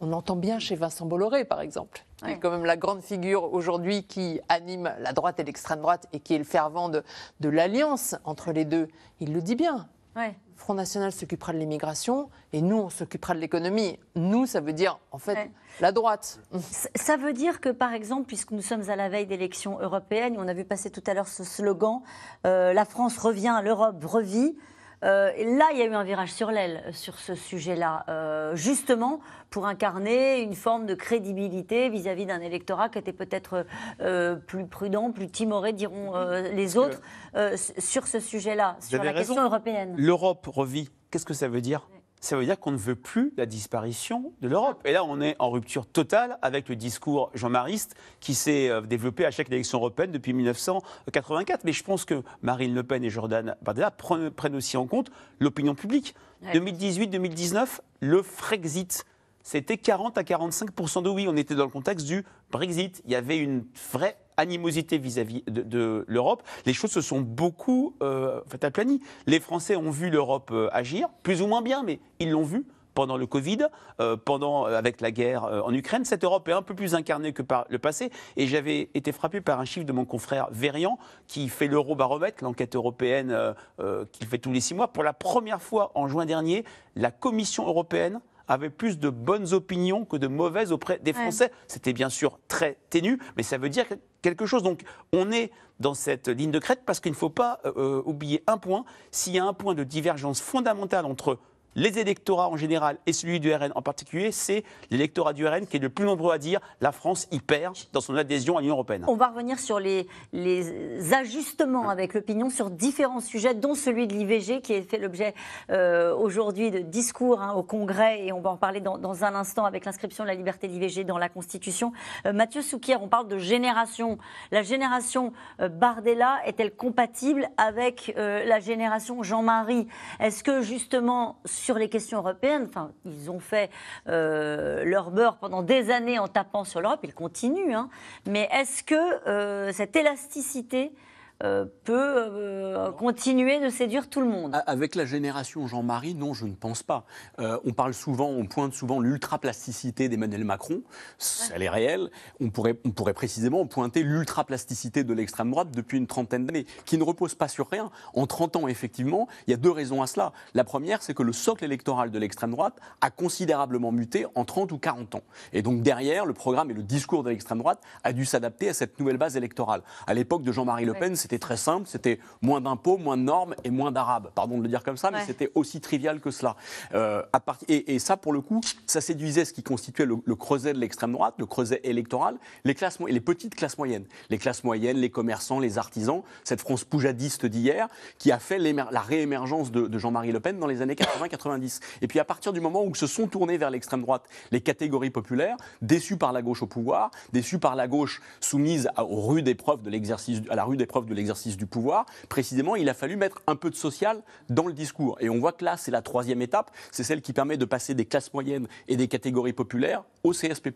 on entend bien chez Vincent Bolloré, par exemple, qui est quand même la grande figure aujourd'hui qui anime la droite et l'extrême droite et qui est le fervent de l'alliance entre les deux. Il le dit bien. Le Front National s'occupera de l'immigration et nous, on s'occupera de l'économie. Nous, ça veut dire, en fait, la droite. Ça veut dire que, par exemple, puisque nous sommes à la veille d'élections européennes, on a vu passer tout à l'heure ce slogan « La France revient, l'Europe revit ». Là, il y a eu un virage sur l'aile sur ce sujet-là, justement pour incarner une forme de crédibilité vis-à-vis d'un électorat qui était peut-être plus prudent, plus timoré, diront les autres, sur ce sujet-là, sur la question européenne. L'Europe revit, qu'est-ce que ça veut dire ? Ça veut dire qu'on ne veut plus la disparition de l'Europe. Et là, on est en rupture totale avec le discours Jean-Mariste qui s'est développé à chaque élection européenne depuis 1984. Mais je pense que Marine Le Pen et Jordan Bardella prennent aussi en compte l'opinion publique. 2018-2019, le Frexit, c'était 40 à 45% de oui. On était dans le contexte du Brexit. Il y avait une vraie animosité vis-à-vis de l'Europe. Les choses se sont beaucoup aplanies. Les Français ont vu l'Europe agir, plus ou moins bien, mais ils l'ont vu pendant le Covid, avec la guerre en Ukraine. Cette Europe est un peu plus incarnée que par le passé. Et j'avais été frappé par un chiffre de mon confrère Vérian, qui fait l'Eurobaromètre, l'enquête européenne qu'il fait tous les 6 mois. Pour la première fois en juin dernier, la Commission européenne avait plus de bonnes opinions que de mauvaises auprès des Français. C'était bien sûr très ténu, mais ça veut dire quelque chose. Donc on est dans cette ligne de crête parce qu'il ne faut pas oublier un point. S'il y a un point de divergence fondamentale entre les électorats en général et celui du RN en particulier, c'est l'électorat du RN qui est le plus nombreux à dire la France y perd dans son adhésion à l'Union européenne. On va revenir sur les ajustements avec l'opinion sur différents sujets, dont celui de l'IVG qui a fait l'objet aujourd'hui de discours au Congrès, et on va en parler dans un instant avec l'inscription de la liberté de l'IVG dans la Constitution. Mathieu Souquier, on parle de génération. La génération Bardella est-elle compatible avec la génération Jean-Marie? Est-ce que justement sur les questions européennes, enfin, ils ont fait leur beurre pendant des années en tapant sur l'Europe, ils continuent, hein, mais est-ce que cette élasticité peut continuer de séduire tout le monde? Avec la génération Jean-Marie, non, je ne pense pas. On pointe souvent l'ultra-plasticité d'Emmanuel Macron, elle est réelle. On pourrait précisément pointer l'ultra-plasticité de l'extrême droite depuis une trentaine d'années, qui ne repose pas sur rien. En 30 ans, effectivement, il y a deux raisons à cela. La première, c'est que le socle électoral de l'extrême droite a considérablement muté en 30 ou 40 ans. Et donc derrière, le programme et le discours de l'extrême droite a dû s'adapter à cette nouvelle base électorale. À l'époque de Jean-Marie Le Pen, c'était très simple, c'était moins d'impôts, moins de normes et moins d'arabes. Pardon de le dire comme ça, mais c'était aussi trivial que cela. Et ça, pour le coup, ça séduisait ce qui constituait le creuset de l'extrême droite, le creuset électoral, les petites classes moyennes. Les classes moyennes, les commerçants, les artisans, cette France poujadiste d'hier qui a fait la réémergence de Jean-Marie Le Pen dans les années 80-90. Et puis à partir du moment où se sont tournées vers l'extrême droite les catégories populaires, déçues par la gauche au pouvoir, déçues par la gauche soumise à la rude épreuve de l'exercice du pouvoir, précisément, il a fallu mettre un peu de social dans le discours. Et on voit que là, c'est la troisième étape, c'est celle qui permet de passer des classes moyennes et des catégories populaires au CSP+.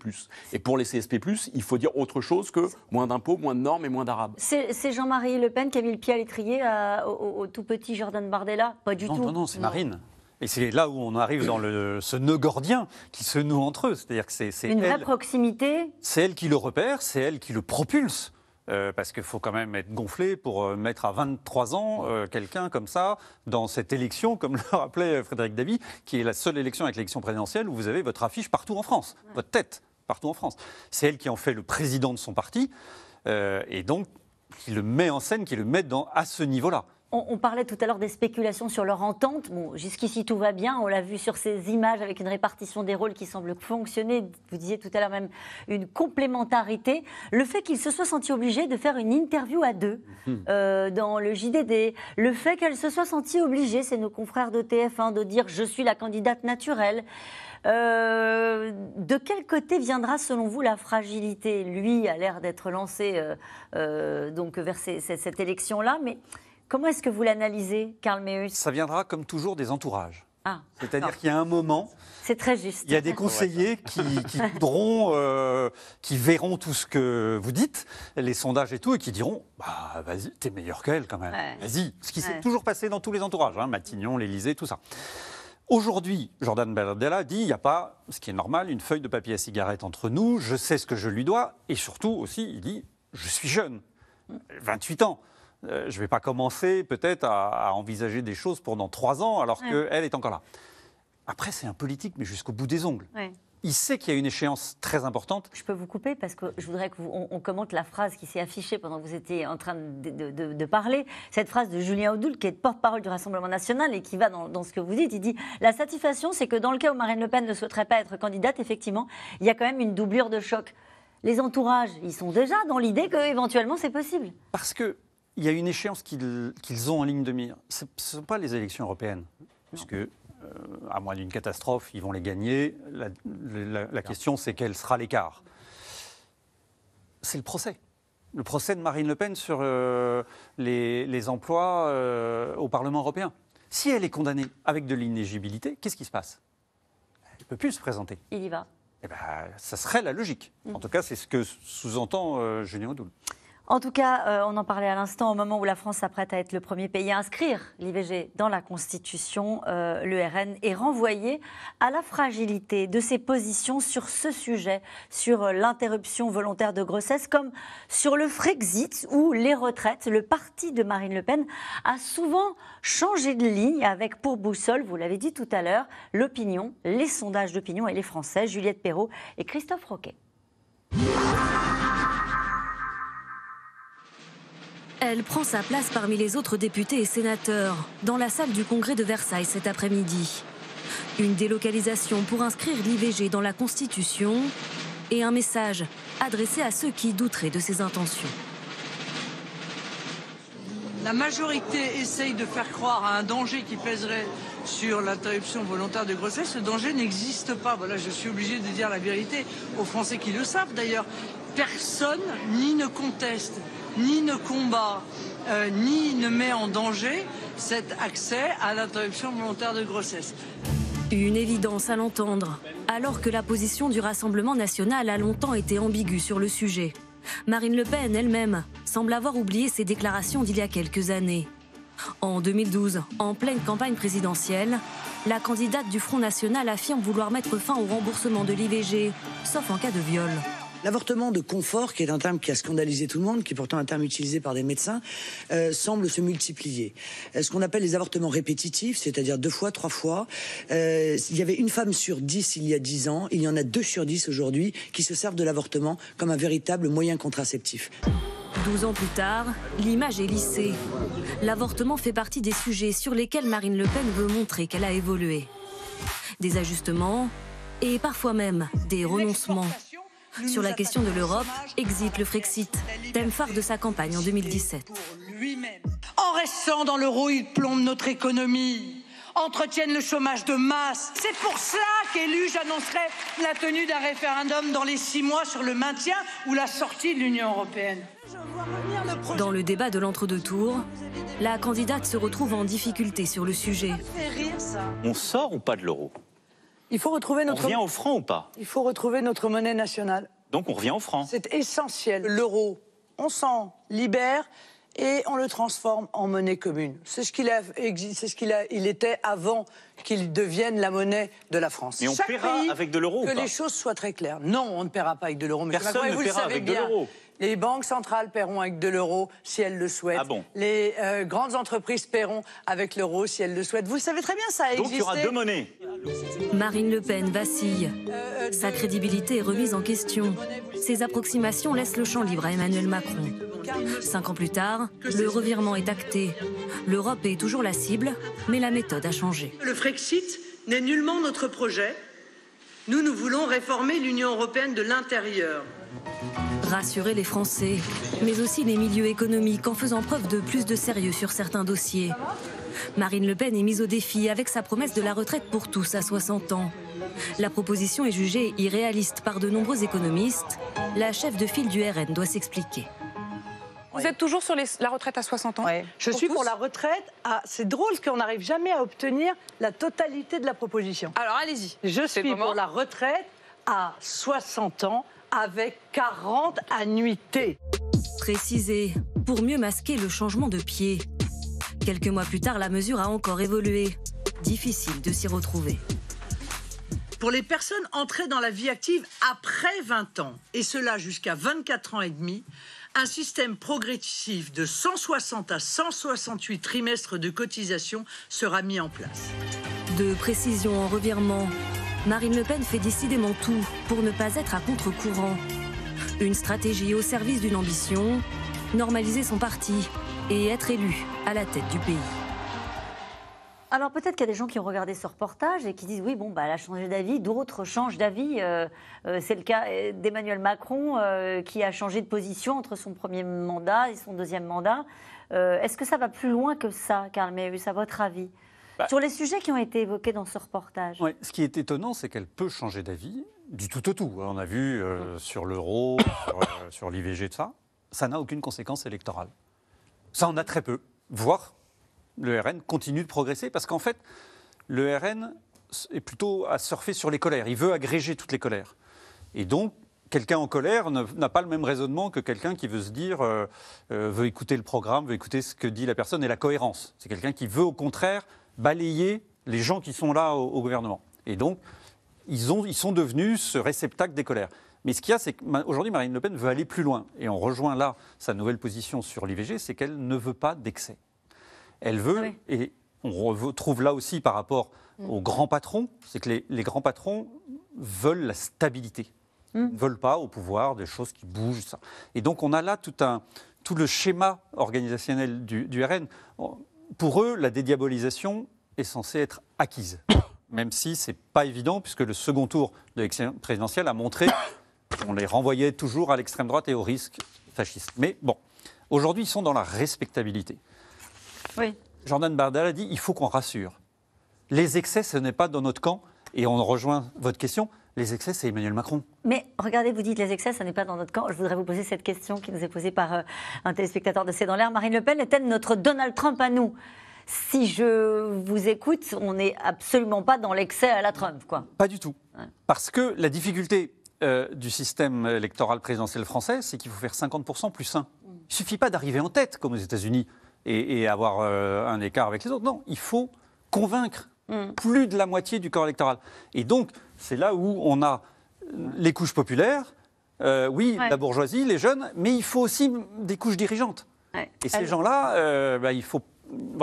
Et pour les CSP+, il faut dire autre chose que moins d'impôts, moins de normes et moins d'arabes. C'est Jean-Marie Le Pen qui a mis le pied à l'étrier au tout petit Jordan Bardella? Pas du tout. Non, c'est Marine. Et c'est là où on arrive dans ce nœud gordien qui se noue entre eux. C'est-à-dire que c'est une vraie proximité. C'est elle qui le repère, c'est elle qui le propulse. Parce qu'il faut quand même être gonflé pour mettre à 23 ans quelqu'un comme ça dans cette élection, comme le rappelait Frédéric Dabi, qui est la seule élection avec l'élection présidentielle où vous avez votre affiche partout en France, votre tête partout en France. C'est elle qui en fait le président de son parti et donc qui le met en scène, qui le met à ce niveau-là. On parlait tout à l'heure des spéculations sur leur entente. Bon, jusqu'ici, tout va bien. On l'a vu sur ces images avec une répartition des rôles qui semble fonctionner. Vous disiez tout à l'heure même une complémentarité. Le fait qu'ils se soient sentis obligés de faire une interview à deux dans le JDD, le fait qu'elles se soient senties obligées, c'est nos confrères de TF1, de dire « je suis la candidate naturelle ». De quel côté viendra selon vous la fragilité? Lui a l'air d'être lancé donc vers cette élection-là, mais... Comment est-ce que vous l'analysez, Karl Meus? Ça viendra comme toujours des entourages. Ah. C'est-à-dire qu'il y a un moment... C'est très juste. Il y a des conseillers qui verront tout ce que vous dites, les sondages et tout, et qui diront « bah vas-y, t'es meilleur qu'elle quand même, vas-y ». Ce qui s'est toujours passé dans tous les entourages, hein, Matignon, l'Élysée, tout ça. Aujourd'hui, Jordan Bardella dit « il n'y a pas, ce qui est normal, une feuille de papier à cigarette entre nous, je sais ce que je lui dois ». Et surtout aussi, il dit « je suis jeune, 28 ans ». Je ne vais pas commencer peut-être à envisager des choses pendant 3 ans alors qu'elle est encore là. Après, c'est un politique, mais jusqu'au bout des ongles. Ouais. Il sait qu'il y a une échéance très importante. Je peux vous couper parce que je voudrais qu'on commente la phrase qui s'est affichée pendant que vous étiez en train de parler. Cette phrase de Julien Audoul, qui est porte-parole du Rassemblement national et qui va dans ce que vous dites. Il dit « La satisfaction, c'est que dans le cas où Marine Le Pen ne souhaiterait pas être candidate, effectivement, il y a quand même une doublure de choc. » Les entourages, ils sont déjà dans l'idée qu'éventuellement, c'est possible. Parce que il y a une échéance qu'ils ont en ligne de mire. Ce ne sont pas les élections européennes, puisque, à moins d'une catastrophe, ils vont les gagner. La question, c'est quel sera l'écart. C'est le procès. Le procès de Marine Le Pen sur les emplois au Parlement européen. Si elle est condamnée avec de l'inéligibilité, qu'est-ce qui se passe? Elle ne peut plus se présenter. Il y va. Eh ben, ça serait la logique. En tout cas, c'est ce que sous-entend Julien Audoul. En tout cas, on en parlait à l'instant, au moment où la France s'apprête à être le premier pays à inscrire l'IVG dans la Constitution, le RN est renvoyé à la fragilité de ses positions sur ce sujet, sur l'interruption volontaire de grossesse, comme sur le Frexit ou les retraites. Le parti de Marine Le Pen a souvent changé de ligne avec pour boussole, vous l'avez dit tout à l'heure, l'opinion, les sondages d'opinion et les Français, Juliette Perrault et Christophe Roquet. Elle prend sa place parmi les autres députés et sénateurs dans la salle du Congrès de Versailles cet après-midi. Une délocalisation pour inscrire l'IVG dans la Constitution et un message adressé à ceux qui douteraient de ses intentions. La majorité essaye de faire croire à un danger qui pèserait sur l'interruption volontaire de grossesse. Ce danger n'existe pas. Voilà, je suis obligé de dire la vérité aux Français qui le savent d'ailleurs. Personne ni ne conteste, ni ne combat, ni ne met en danger cet accès à l'interruption volontaire de grossesse. Une évidence à l'entendre, alors que la position du Rassemblement national a longtemps été ambiguë sur le sujet. Marine Le Pen elle-même semble avoir oublié ses déclarations d'il y a quelques années. En 2012, en pleine campagne présidentielle, la candidate du Front National affirme vouloir mettre fin au remboursement de l'IVG, sauf en cas de viol. L'avortement de confort, qui est un terme qui a scandalisé tout le monde, qui est pourtant un terme utilisé par des médecins, semble se multiplier. Ce qu'on appelle les avortements répétitifs, c'est-à-dire 2 fois, 3 fois. Il y avait 1 femme sur 10 il y a 10 ans, il y en a 2 sur 10 aujourd'hui qui se servent de l'avortement comme un véritable moyen contraceptif. 12 ans plus tard, l'image est lissée. L'avortement fait partie des sujets sur lesquels Marine Le Pen veut montrer qu'elle a évolué. Des ajustements et parfois même des renoncements. Sur la question de l'Europe, exit le Frexit, thème phare de sa campagne en 2017. En restant dans l'euro, ils plombent notre économie, entretiennent le chômage de masse. C'est pour cela qu'élu, j'annoncerai la tenue d'un référendum dans les 6 mois sur le maintien ou la sortie de l'Union européenne. Dans le débat de l'entre-deux-tours, la candidate se retrouve en difficulté sur le sujet. On sort ou pas de l'euro ? Il faut retrouver notre... On revient au franc ou pas? Il faut retrouver notre monnaie nationale. Donc on revient au franc. C'est essentiel. L'euro, on s'en libère et on le transforme en monnaie commune. C'est ce qu'il était avant qu'il devienne la monnaie de la France. Mais on paiera avec de l'euro ou pas? Que les choses soient très claires. Non, on ne paiera pas avec de l'euro. Personne ne paiera avec de l'euro. Les banques centrales paieront avec de l'euro si elles le souhaitent. Ah bon? Les grandes entreprises paieront avec l'euro si elles le souhaitent. Vous le savez très bien, ça a existé. Donc il y aura 2 monnaies. Marine Le Pen vacille. Sa crédibilité est remise en question. Ses approximations laissent le champ libre à Emmanuel Macron. 5 ans plus tard, le revirement est acté. L'Europe est toujours la cible, mais la méthode a changé. Le Frexit n'est nullement notre projet. Nous, nous voulons réformer l'Union européenne de l'intérieur. Rassurer les Français, mais aussi les milieux économiques en faisant preuve de plus de sérieux sur certains dossiers. Marine Le Pen est mise au défi avec sa promesse de la retraite pour tous à 60 ans. La proposition est jugée irréaliste par de nombreux économistes. La chef de file du RN doit s'expliquer. Vous êtes toujours sur la retraite à 60 ans? Ouais. Je suis pour la retraite à... C'est drôle qu'on n'arrive jamais à obtenir la totalité de la proposition. Alors allez-y. Je suis pour la retraite à 60 ans. Avec 40 annuités. Précisé, pour mieux masquer le changement de pied. Quelques mois plus tard, la mesure a encore évolué. Difficile de s'y retrouver. Pour les personnes entrées dans la vie active après 20 ans, et cela jusqu'à 24 ans et demi, un système progressif de 160 à 168 trimestres de cotisation sera mis en place. De précision en revirement, Marine Le Pen fait décidément tout pour ne pas être à contre-courant. Une stratégie au service d'une ambition, normaliser son parti et être élu à la tête du pays. Alors peut-être qu'il y a des gens qui ont regardé ce reportage et qui disent oui, bon, bah, elle a changé d'avis, d'autres changent d'avis. C'est le cas d'Emmanuel Macron qui a changé de position entre son premier mandat et son deuxième mandat. Est-ce que ça va plus loin que ça, Karl Meus, à votre avis ? Sur les sujets qui ont été évoqués dans ce reportage. Ouais, ce qui est étonnant, c'est qu'elle peut changer d'avis du tout au tout. On a vu sur l'euro, sur l'IVG, tout ça. Ça n'a aucune conséquence électorale. Ça en a très peu. Voire, le RN continue de progresser parce qu'en fait, le RN est plutôt à surfer sur les colères. Il veut agréger toutes les colères. Et donc, quelqu'un en colère n'a pas le même raisonnement que quelqu'un qui veut se dire, veut écouter le programme, veut écouter ce que dit la personne et la cohérence. C'est quelqu'un qui veut, au contraire, balayer les gens qui sont là au gouvernement. Et donc, ils sont devenus ce réceptacle des colères. Mais ce qu'il y a, c'est qu'aujourd'hui, Marine Le Pen veut aller plus loin. Et on rejoint là sa nouvelle position sur l'IVG, c'est qu'elle ne veut pas d'excès. Elle veut, oui. Et on retrouve là aussi par rapport aux grands patrons, c'est que les grands patrons veulent la stabilité. Ils ne veulent pas au pouvoir des choses qui bougent. Ça. Et donc, on a là tout le schéma organisationnel du RN. Pour eux, la dédiabolisation est censée être acquise. même si ce n'est pas évident, puisque le second tour de l'élection présidentielle a montré qu'on les renvoyait toujours à l'extrême droite et au risque fasciste. Mais bon, aujourd'hui, ils sont dans la respectabilité. Oui. Jordan Bardella a dit, il faut qu'on rassure. Les excès, ce n'est pas dans notre camp, et on rejoint votre question, les excès, c'est Emmanuel Macron. Mais regardez, vous dites les excès, ça n'est pas dans notre camp. Je voudrais vous poser cette question qui nous est posée par un téléspectateur de C'est dans l'air. Marine Le Pen est-elle notre Donald Trump à nous ? Si je vous écoute, on n'est absolument pas dans l'excès à la Trump, quoi. Pas du tout. Ouais. Parce que la difficulté du système électoral présidentiel français, c'est qu'il faut faire 50% plus 1. Il ne suffit pas d'arriver en tête, comme aux États-Unis, et avoir un écart avec les autres. Non, il faut convaincre plus de la moitié du corps électoral. Et donc, c'est là où on a les couches populaires, la bourgeoisie, les jeunes, mais il faut aussi des couches dirigeantes. Ouais. Et ces gens-là, il faut de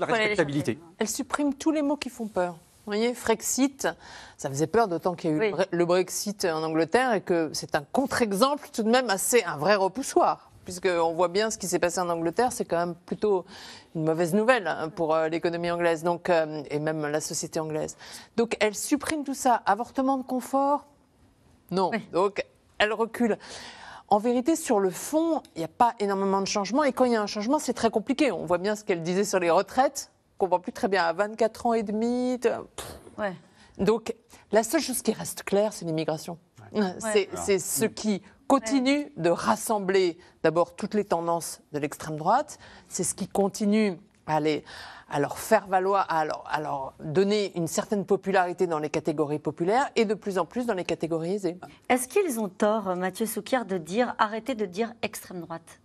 la respectabilité. Elle supprime tous les mots qui font peur. Vous voyez, Frexit, ça faisait peur, d'autant qu'il y a eu le Brexit en Angleterre, et que c'est un contre-exemple tout de même assez, un vrai repoussoir. Puisqu'on voit bien ce qui s'est passé en Angleterre, c'est quand même plutôt une mauvaise nouvelle pour l'économie anglaise, donc, et même la société anglaise. Donc elle supprime tout ça. Avortement de confort ? Non. Oui. Donc elle recule. En vérité, sur le fond, il n'y a pas énormément de changements. Et quand il y a un changement, c'est très compliqué. On voit bien ce qu'elle disait sur les retraites, qu'on ne voit plus très bien à 24 ans et demi. Ouais. Donc la seule chose qui reste claire, c'est l'immigration. Ouais. C'est ce qui continue de rassembler d'abord toutes les tendances de l'extrême droite. C'est ce qui continue à leur faire valoir, à leur donner une certaine popularité dans les catégories populaires et de plus en plus dans les catégories aisées. Est-ce qu'ils ont tort, Mathieu Souquier, de dire arrêtez de dire extrême droite ?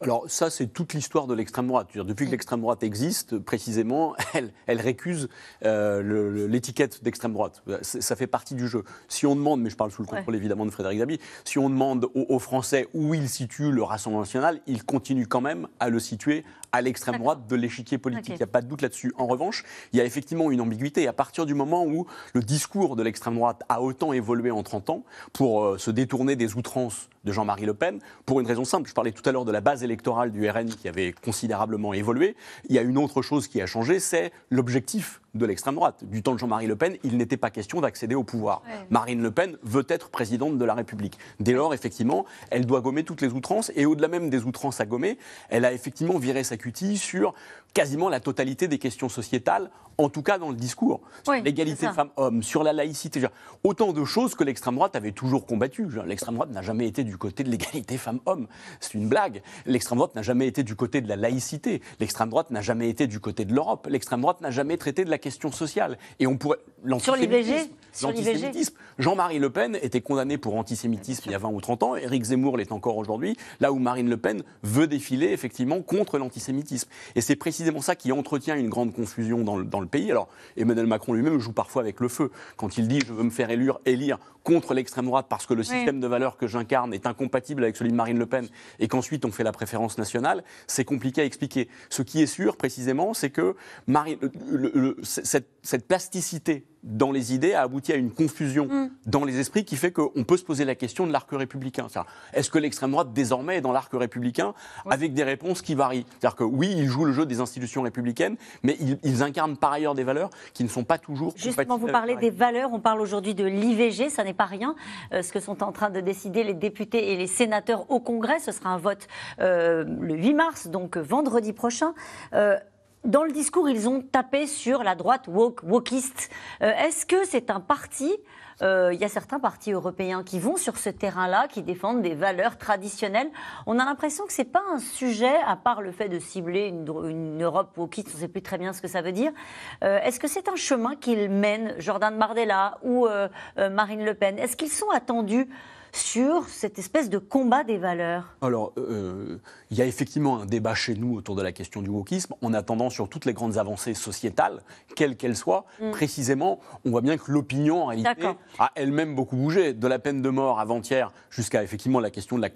Alors ça, c'est toute l'histoire de l'extrême droite. Depuis que l'extrême droite existe, précisément, elle récuse l'étiquette d'extrême droite. Ça fait partie du jeu. Si on demande, mais je parle sous le contrôle évidemment de Frédéric Dabi, si on demande aux Français où ils situent le Rassemblement national, ils continuent quand même à le situer à l'extrême droite de l'échiquier politique. Il n'y a pas de doute là-dessus. En revanche, il y a effectivement une ambiguïté. À partir du moment où le discours de l'extrême droite a autant évolué en 30 ans pour se détourner des outrances de Jean-Marie Le Pen, pour une raison simple, je parlais tout à l'heure de la base électorale du RN qui avait considérablement évolué, il y a une autre chose qui a changé, c'est l'objectif de l'extrême droite. Du temps de Jean-Marie Le Pen, il n'était pas question d'accéder au pouvoir. Ouais. Marine Le Pen veut être présidente de la République. Dès lors, effectivement, elle doit gommer toutes les outrances, et au-delà même des outrances à gommer, elle a effectivement viré sa cutie sur quasiment la totalité des questions sociétales, en tout cas dans le discours. Sur l'égalité femmes-hommes, sur la laïcité, autant de choses que l'extrême droite avait toujours combattues. L'extrême droite n'a jamais été du côté de l'égalité femmes-hommes. C'est une blague. L'extrême droite n'a jamais été du côté de la laïcité. L'extrême droite n'a jamais été du côté de l'Europe. L'extrême droite n'a jamais traité de la question sociale. Et on pourrait... L'antisémitisme. Jean-Marie Le Pen était condamné pour antisémitisme il y a 20 ou 30 ans. Éric Zemmour l'est encore aujourd'hui. Là où Marine Le Pen veut défiler effectivement contre l'antisémitisme. Et c'est précisément ça qui entretient une grande confusion dans le pays. Alors Emmanuel Macron lui-même joue parfois avec le feu. Quand il dit « je veux me faire élire contre l'extrême droite parce que le système de valeurs que j'incarne est incompatible avec celui de Marine Le Pen » et qu'ensuite on fait la préférence nationale, c'est compliqué à expliquer. Ce qui est sûr précisément, c'est que cette plasticité dans les idées a abouti à une confusion dans les esprits qui fait qu'on peut se poser la question de l'arc républicain. Est-ce que l'extrême droite désormais est dans l'arc républicain avec des réponses qui varient? C'est-à-dire que oui, ils jouent le jeu des institutions républicaines, mais ils incarnent par ailleurs des valeurs qui ne sont pas toujours... Justement, vous parlez des valeurs, on parle aujourd'hui de l'IVG, ça n'est pas rien. Ce que sont en train de décider les députés et les sénateurs au Congrès, ce sera un vote le 8 mars, donc vendredi prochain. Dans le discours, ils ont tapé sur la droite wokiste. Est-ce que c'est un parti ? Il y a certains partis européens qui vont sur ce terrain-là, qui défendent des valeurs traditionnelles. On a l'impression que ce n'est pas un sujet, à part le fait de cibler une Europe wokiste, on ne sait plus très bien ce que ça veut dire. Est-ce que c'est un chemin qu'ils mènent, Jordan Bardella ou Marine Le Pen ? Est-ce qu'ils sont attendus sur cette espèce de combat des valeurs? Alors, il y a effectivement un débat chez nous autour de la question du wokisme, en attendant sur toutes les grandes avancées sociétales, quelles qu'elles soient. Précisément, on voit bien que l'opinion, en réalité, a elle-même beaucoup bougé. De la peine de mort avant-hier jusqu'à, effectivement, la question de la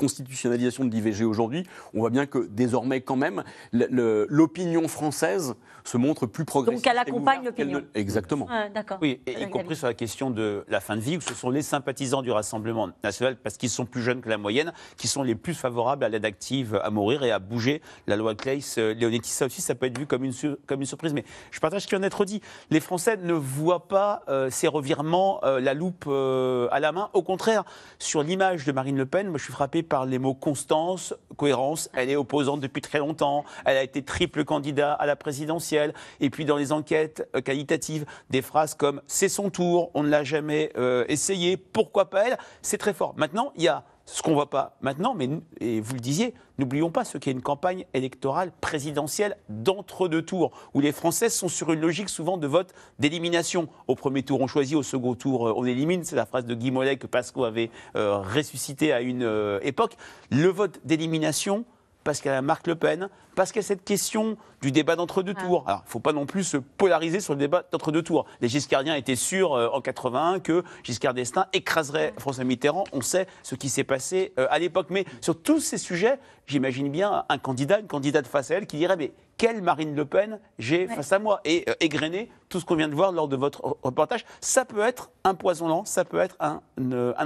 constitutionnalisation de l'IVG aujourd'hui, on voit bien que désormais quand même, l'opinion française se montre plus progressiste. Donc elle accompagne l'opinion. Exactement. D'accord. Oui, et y compris sur la question de la fin de vie, où ce sont les sympathisants du Rassemblement national, parce qu'ils sont plus jeunes que la moyenne, qui sont les plus favorables à l'aide active à mourir et à bouger la loi Claeys-Leonetti. Ça aussi, ça peut être vu comme une surprise. Mais je partage ce qui vient d'être dit. Les Français ne voient pas ces revirements, la loupe à la main. Au contraire, sur l'image de Marine Le Pen, moi, je suis frappé par les mots constance, cohérence. Elle est opposante depuis très longtemps. Elle a été triple candidate à la présidentielle. Et puis dans les enquêtes qualitatives, des phrases comme « c'est son tour, on ne l'a jamais essayé, pourquoi pas elle ?» C'est très fort. Maintenant, il y a ce qu'on ne voit pas maintenant, mais et vous le disiez, n'oublions pas ce qu'est une campagne électorale présidentielle d'entre-deux tours, où les Français sont sur une logique souvent de vote d'élimination. Au premier tour, on choisit, au second tour, on élimine. C'est la phrase de Guy Mollet que Pasqua avait ressuscitée à une époque. Le vote d'élimination, parce qu'elle a Marine Le Pen, parce qu'il y a cette question du débat d'entre-deux tours. Alors, il ne faut pas non plus se polariser sur le débat d'entre-deux tours. Les Giscardiens étaient sûrs en 81 que Giscard d'Estaing écraserait François Mitterrand. On sait ce qui s'est passé à l'époque. Mais sur tous ces sujets, j'imagine bien un candidat, une candidate face à elle qui dirait « mais quelle Marine Le Pen j'ai face à moi ?» et égrener tout ce qu'on vient de voir lors de votre reportage. Ça peut être un poison lent, ça peut être un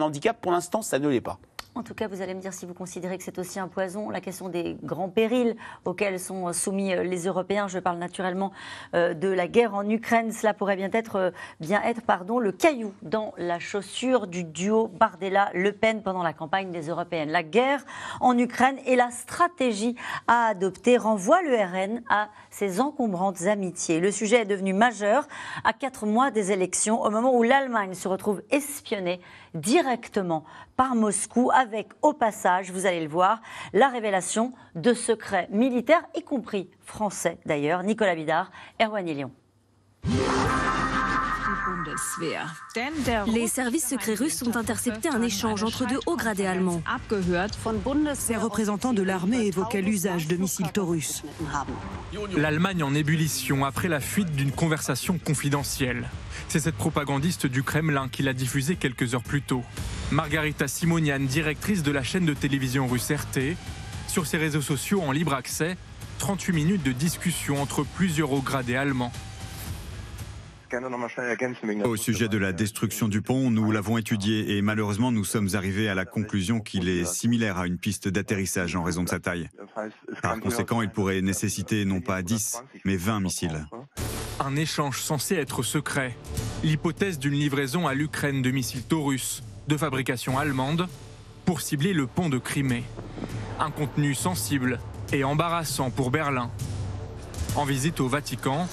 handicap. Pour l'instant, ça ne l'est pas. En tout cas, vous allez me dire si vous considérez que c'est aussi un poison, la question des grands périls auxquels sont soumis les Européens. Je parle naturellement de la guerre en Ukraine. Cela pourrait bien être le caillou dans la chaussure du duo Bardella-Le Pen pendant la campagne des Européennes. La guerre en Ukraine et la stratégie à adopter renvoient le RN à ses encombrantes amitiés. Le sujet est devenu majeur à 4 mois des élections, au moment où l'Allemagne se retrouve espionnée directement par Moscou, avec au passage, vous allez le voir, la révélation de secrets militaires, y compris français d'ailleurs. Nicolas Bidard, Erwan Elion. Les services secrets russes ont intercepté un échange entre deux hauts gradés allemands. Ces représentants de l'armée évoquaient l'usage de missiles Taurus. L'Allemagne en ébullition après la fuite d'une conversation confidentielle. C'est cette propagandiste du Kremlin qui l'a diffusée quelques heures plus tôt. Margarita Simonian, directrice de la chaîne de télévision russe RT, sur ses réseaux sociaux en libre accès, 38 minutes de discussion entre plusieurs hauts gradés allemands. Au sujet de la destruction du pont, nous l'avons étudié et malheureusement nous sommes arrivés à la conclusion qu'il est similaire à une piste d'atterrissage en raison de sa taille. Par conséquent, il pourrait nécessiter non pas 10, mais 20 missiles. Un échange censé être secret. L'hypothèse d'une livraison à l'Ukraine de missiles Taurus, de fabrication allemande, pour cibler le pont de Crimée. Un contenu sensible et embarrassant pour Berlin. En visite au Vatican,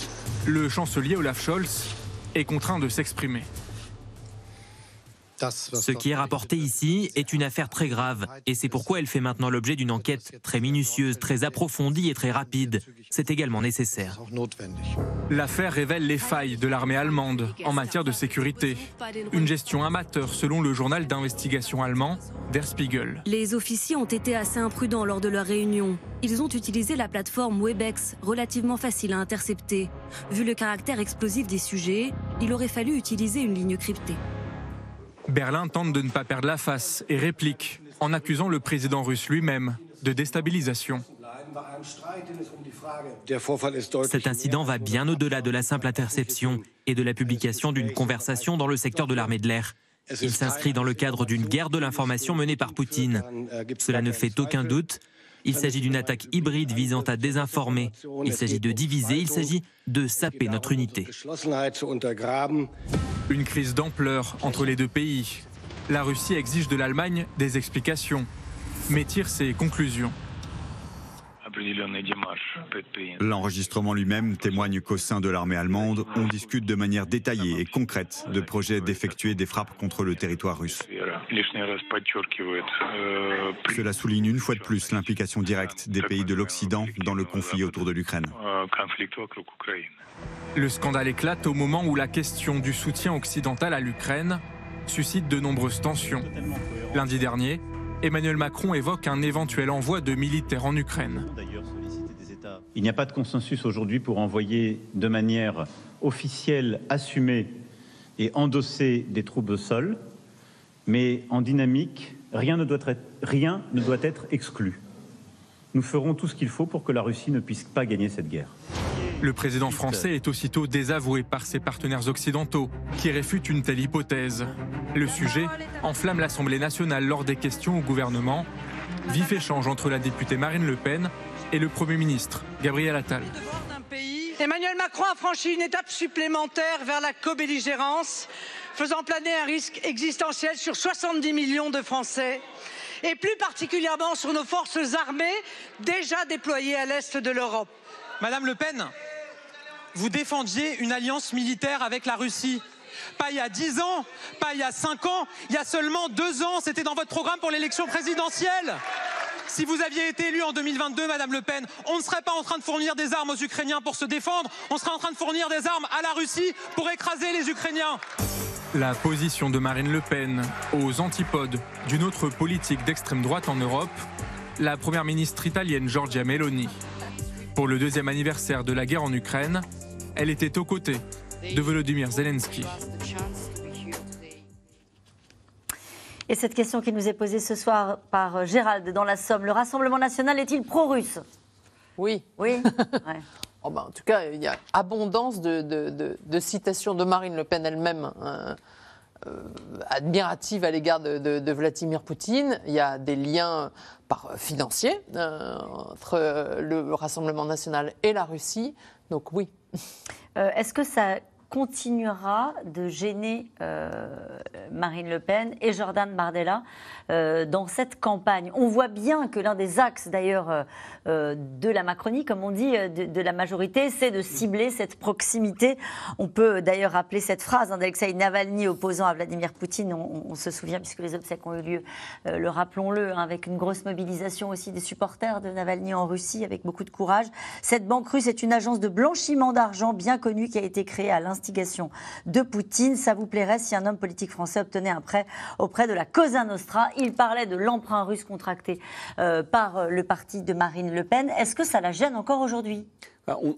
le chancelier Olaf Scholz est contraint de s'exprimer. Ce qui est rapporté ici est une affaire très grave et c'est pourquoi elle fait maintenant l'objet d'une enquête très minutieuse, très approfondie et très rapide. C'est également nécessaire. L'affaire révèle les failles de l'armée allemande en matière de sécurité. Une gestion amateur selon le journal d'investigation allemand Der Spiegel. Les officiers ont été assez imprudents lors de leur réunion. Ils ont utilisé la plateforme Webex, relativement facile à intercepter. Vu le caractère explosif des sujets, il aurait fallu utiliser une ligne cryptée. Berlin tente de ne pas perdre la face et réplique en accusant le président russe lui-même de déstabilisation. Cet incident va bien au-delà de la simple interception et de la publication d'une conversation dans le secteur de l'armée de l'air. Il s'inscrit dans le cadre d'une guerre de l'information menée par Poutine. Cela ne fait aucun doute. Il s'agit d'une attaque hybride visant à désinformer. Il s'agit de diviser, il s'agit de saper notre unité. Une crise d'ampleur entre les deux pays. La Russie exige de l'Allemagne des explications, mais tire ses conclusions. L'enregistrement lui-même témoigne qu'au sein de l'armée allemande, on discute de manière détaillée et concrète de projets d'effectuer des frappes contre le territoire russe. Cela souligne une fois de plus l'implication directe des pays de l'Occident dans le conflit autour de l'Ukraine. Le scandale éclate au moment où la question du soutien occidental à l'Ukraine suscite de nombreuses tensions. Lundi dernier, Emmanuel Macron évoque un éventuel envoi de militaires en Ukraine. Il n'y a pas de consensus aujourd'hui pour envoyer de manière officielle, assumée et endossée des troupes au sol, mais en dynamique, rien ne doit être rien ne doit être exclu. Nous ferons tout ce qu'il faut pour que la Russie ne puisse pas gagner cette guerre. Le président français est aussitôt désavoué par ses partenaires occidentaux, qui réfutent une telle hypothèse. Le sujet enflamme l'Assemblée nationale lors des questions au gouvernement. Vif échange entre la députée Marine Le Pen et le Premier ministre Gabriel Attal. Emmanuel Macron a franchi une étape supplémentaire vers la co-belligérance, faisant planer un risque existentiel sur 70 millions de Français, et plus particulièrement sur nos forces armées déjà déployées à l'est de l'Europe. Madame Le Pen, vous défendiez une alliance militaire avec la Russie. Pas il y a 10 ans, pas il y a 5 ans, il y a seulement 2 ans, c'était dans votre programme pour l'élection présidentielle. Si vous aviez été élue en 2022, Madame Le Pen, on ne serait pas en train de fournir des armes aux Ukrainiens pour se défendre, on serait en train de fournir des armes à la Russie pour écraser les Ukrainiens. La position de Marine Le Pen aux antipodes d'une autre politique d'extrême droite en Europe, la première ministre italienne Giorgia Meloni. Pour le deuxième anniversaire de la guerre en Ukraine, elle était aux côtés de Volodymyr Zelensky. Et cette question qui nous est posée ce soir par Gérald dans la Somme, le Rassemblement national est-il pro-russe? Oui. Oui. Ouais. Oh ben, en tout cas, il y a abondance de citations de Marine Le Pen elle-même, hein, admirative à l'égard de Vladimir Poutine. Il y a des liens financiers entre le Rassemblement national et la Russie. Donc oui. Est-ce que ça continuera de gêner Marine Le Pen et Jordan Bardella dans cette campagne? On voit bien que l'un des axes d'ailleurs de la Macronie, comme on dit, de la majorité, c'est de cibler cette proximité. On peut d'ailleurs rappeler cette phrase, hein, d'Alexeï Navalny, opposant à Vladimir Poutine, on se souvient, puisque les obsèques ont eu lieu, le rappelons-le, hein, avec une grosse mobilisation aussi des supporters de Navalny en Russie, avec beaucoup de courage. Cette banque russe est une agence de blanchiment d'argent bien connue qui a été créée à l'instant de Poutine. Ça vous plairait si un homme politique français obtenait un prêt auprès de la Cosa Nostra? Il parlait de l'emprunt russe contracté par le parti de Marine Le Pen. Est-ce que ça la gêne encore aujourd'hui?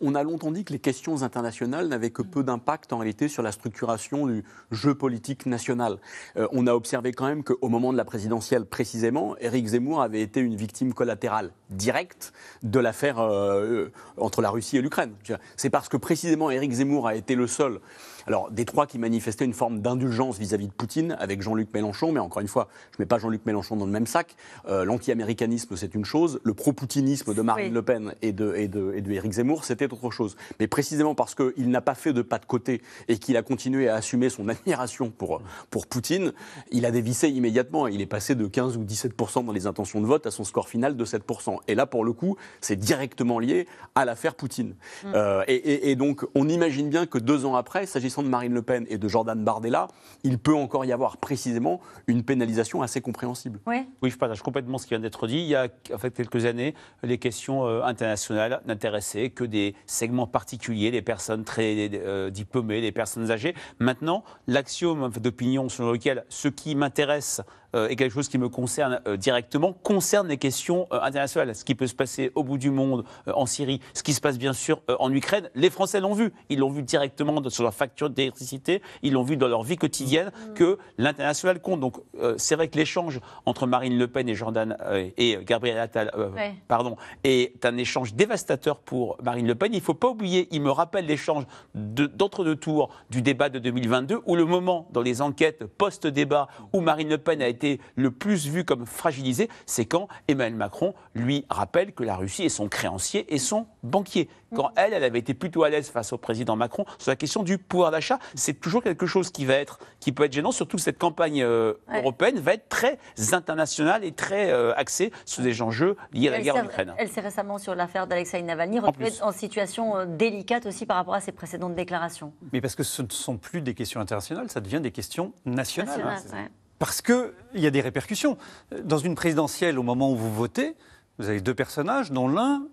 On a longtemps dit que les questions internationales n'avaient que peu d'impact en réalité sur la structuration du jeu politique national. On a observé quand même qu'au moment de la présidentielle précisément, Éric Zemmour avait été une victime collatérale directe de l'affaire entre la Russie et l'Ukraine. C'est parce que précisément Éric Zemmour a été le seul, alors des trois qui manifestaient une forme d'indulgence vis-à-vis de Poutine avec Jean-Luc Mélenchon, mais encore une fois, je ne mets pas Jean-Luc Mélenchon dans le même sac. L'anti-américanisme c'est une chose, le pro-poutinisme de Marine Le Pen et de Éric Zemmour c'était autre chose. Mais précisément parce qu'il n'a pas fait de pas de côté et qu'il a continué à assumer son admiration pour Poutine, il a dévissé immédiatement. Il est passé de 15 ou 17% dans les intentions de vote à son score final de 7%. Et là, pour le coup, c'est directement lié à l'affaire Poutine. Mmh. Et donc, on imagine bien que 2 ans après, s'agissant de Marine Le Pen et de Jordan Bardella, il peut encore y avoir précisément une pénalisation assez compréhensible. Oui, oui, je partage complètement ce qui vient d'être dit. Il y a en fait, quelques années, les questions internationales n'intéressaient que des segments particuliers, les personnes très diplômées, les personnes âgées. Maintenant, l'axiome d'opinion sur lequel ce qui m'intéresse et quelque chose qui me concerne directement, concerne les questions internationales. Ce qui peut se passer au bout du monde, en Syrie, ce qui se passe bien sûr en Ukraine, les Français l'ont vu. Ils l'ont vu directement sur leur facture d'électricité, ils l'ont vu dans leur vie quotidienne, que l'international compte. Donc c'est vrai que l'échange entre Marine Le Pen et Jordan et Gabriel Attal ouais. pardon, est un échange dévastateur pour Marine Le Pen. Il ne faut pas oublier, il me rappelle l'échange d'entre-deux tours du débat de 2022, où le moment dans les enquêtes post-débat où Marine Le Pen a été le plus vu comme fragilisé, c'est quand Emmanuel Macron lui rappelle que la Russie est son créancier et son banquier. Quand elle avait été plutôt à l'aise face au président Macron sur la question du pouvoir d'achat, c'est toujours quelque chose qui peut être gênant, surtout cette campagne européenne va être très internationale et très axée sur des enjeux liés à la guerre en Ukraine. Elle s'est récemment sur l'affaire d'Alexeï Navalny retrouvée en situation délicate aussi par rapport à ses précédentes déclarations. Mais parce que ce ne sont plus des questions internationales, ça devient des questions nationales. Parce qu'il y a des répercussions. Dans une présidentielle, au moment où vous votez, vous avez 2 personnages dont l'un,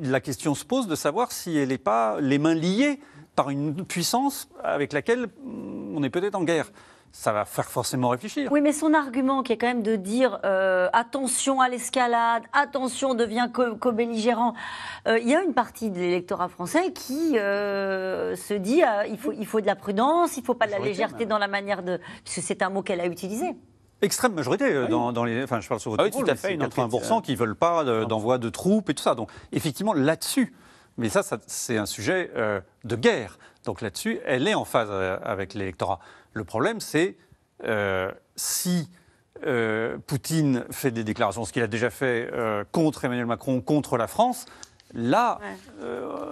la question se pose de savoir si elle n'est pas les mains liées par une puissance avec laquelle on est peut-être en guerre. Ça va faire forcément réfléchir. Oui, mais son argument qui est quand même de dire attention à l'escalade, attention devient co-belligérant. Il y a une partie de l'électorat français qui se dit il faut de la prudence, il ne faut pas de la légèreté dans la manière de... Parce que c'est un mot qu'elle a utilisé. Extrême majorité dans les. Enfin, je parle sur votre épaule, tout à fait, 80% qui ne veulent pas d'envoi de troupes et tout ça. Donc, effectivement, là-dessus. Mais ça c'est un sujet de guerre. Donc là-dessus, elle est en phase avec l'électorat. Le problème, c'est si Poutine fait des déclarations, ce qu'il a déjà fait contre Emmanuel Macron, contre la France, là,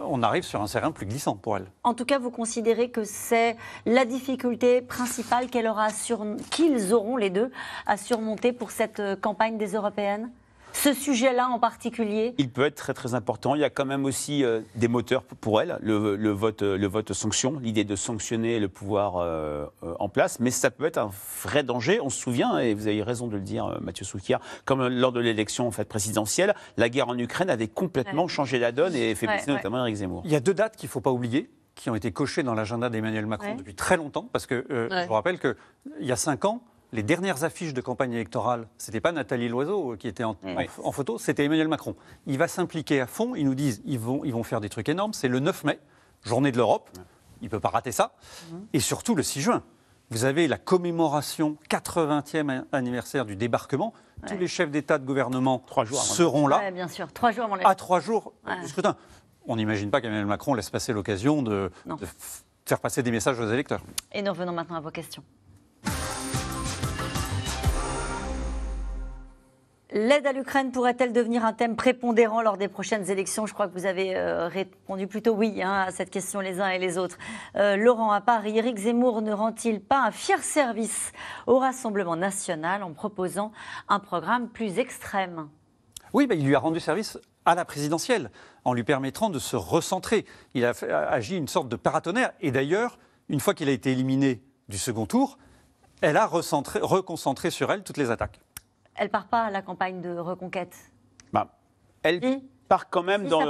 on arrive sur un terrain plus glissant pour elle. En tout cas, vous considérez que c'est la difficulté principale qu'ils auront les deux à surmonter pour cette campagne des Européennes ? Ce sujet-là en particulier ? Il peut être très très important. Il y a quand même aussi des moteurs pour elle, le vote sanction, l'idée de sanctionner le pouvoir en place. Mais ça peut être un vrai danger. On se souvient, et vous avez raison de le dire, Mathieu Souquier, comme lors de l'élection en fait, présidentielle, la guerre en Ukraine avait complètement changé la donne et fait passer notamment Éric Zemmour. Il y a deux dates qu'il ne faut pas oublier, qui ont été cochées dans l'agenda d'Emmanuel Macron depuis très longtemps. Parce que je vous rappelle qu'il y a 5 ans, les dernières affiches de campagne électorale, ce n'était pas Nathalie Loiseau qui était en photo, c'était Emmanuel Macron. Il va s'impliquer à fond, ils nous disent ils vont faire des trucs énormes. C'est le 9 mai, journée de l'Europe, il ne peut pas rater ça. Et surtout le 6 juin, vous avez la commémoration 80e anniversaire du débarquement. Tous les chefs d'État de gouvernement seront là. Bien sûr, 3 jours avant à 3 jours du scrutin. On n'imagine pas qu'Emmanuel Macron laisse passer l'occasion de faire passer des messages aux électeurs. Et nous revenons maintenant à vos questions. L'aide à l'Ukraine pourrait-elle devenir un thème prépondérant lors des prochaines élections ? Je crois que vous avez répondu plutôt oui à cette question les uns et les autres. Laurent, à Paris, Éric Zemmour ne rend-il pas un fier service au Rassemblement national en proposant un programme plus extrême ? Oui, il lui a rendu service à la présidentielle, en lui permettant de se recentrer. Il a agi une sorte de paratonnerre. Et d'ailleurs, une fois qu'il a été éliminé du second tour, elle a reconcentré sur elle toutes les attaques. Elle part pas à la campagne de Reconquête. Elle part quand même dans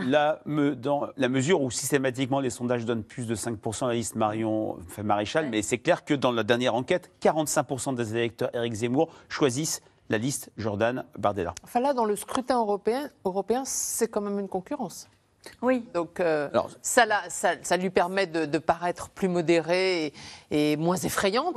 la mesure où systématiquement les sondages donnent plus de 5% à la liste Marion Maréchal, mais c'est clair que dans la dernière enquête, 45% des électeurs Éric Zemmour choisissent la liste Jordan Bardella. Enfin là, dans le scrutin européen, c'est quand même une concurrence. Oui. Donc alors, ça lui permet de paraître plus modérée et moins effrayante,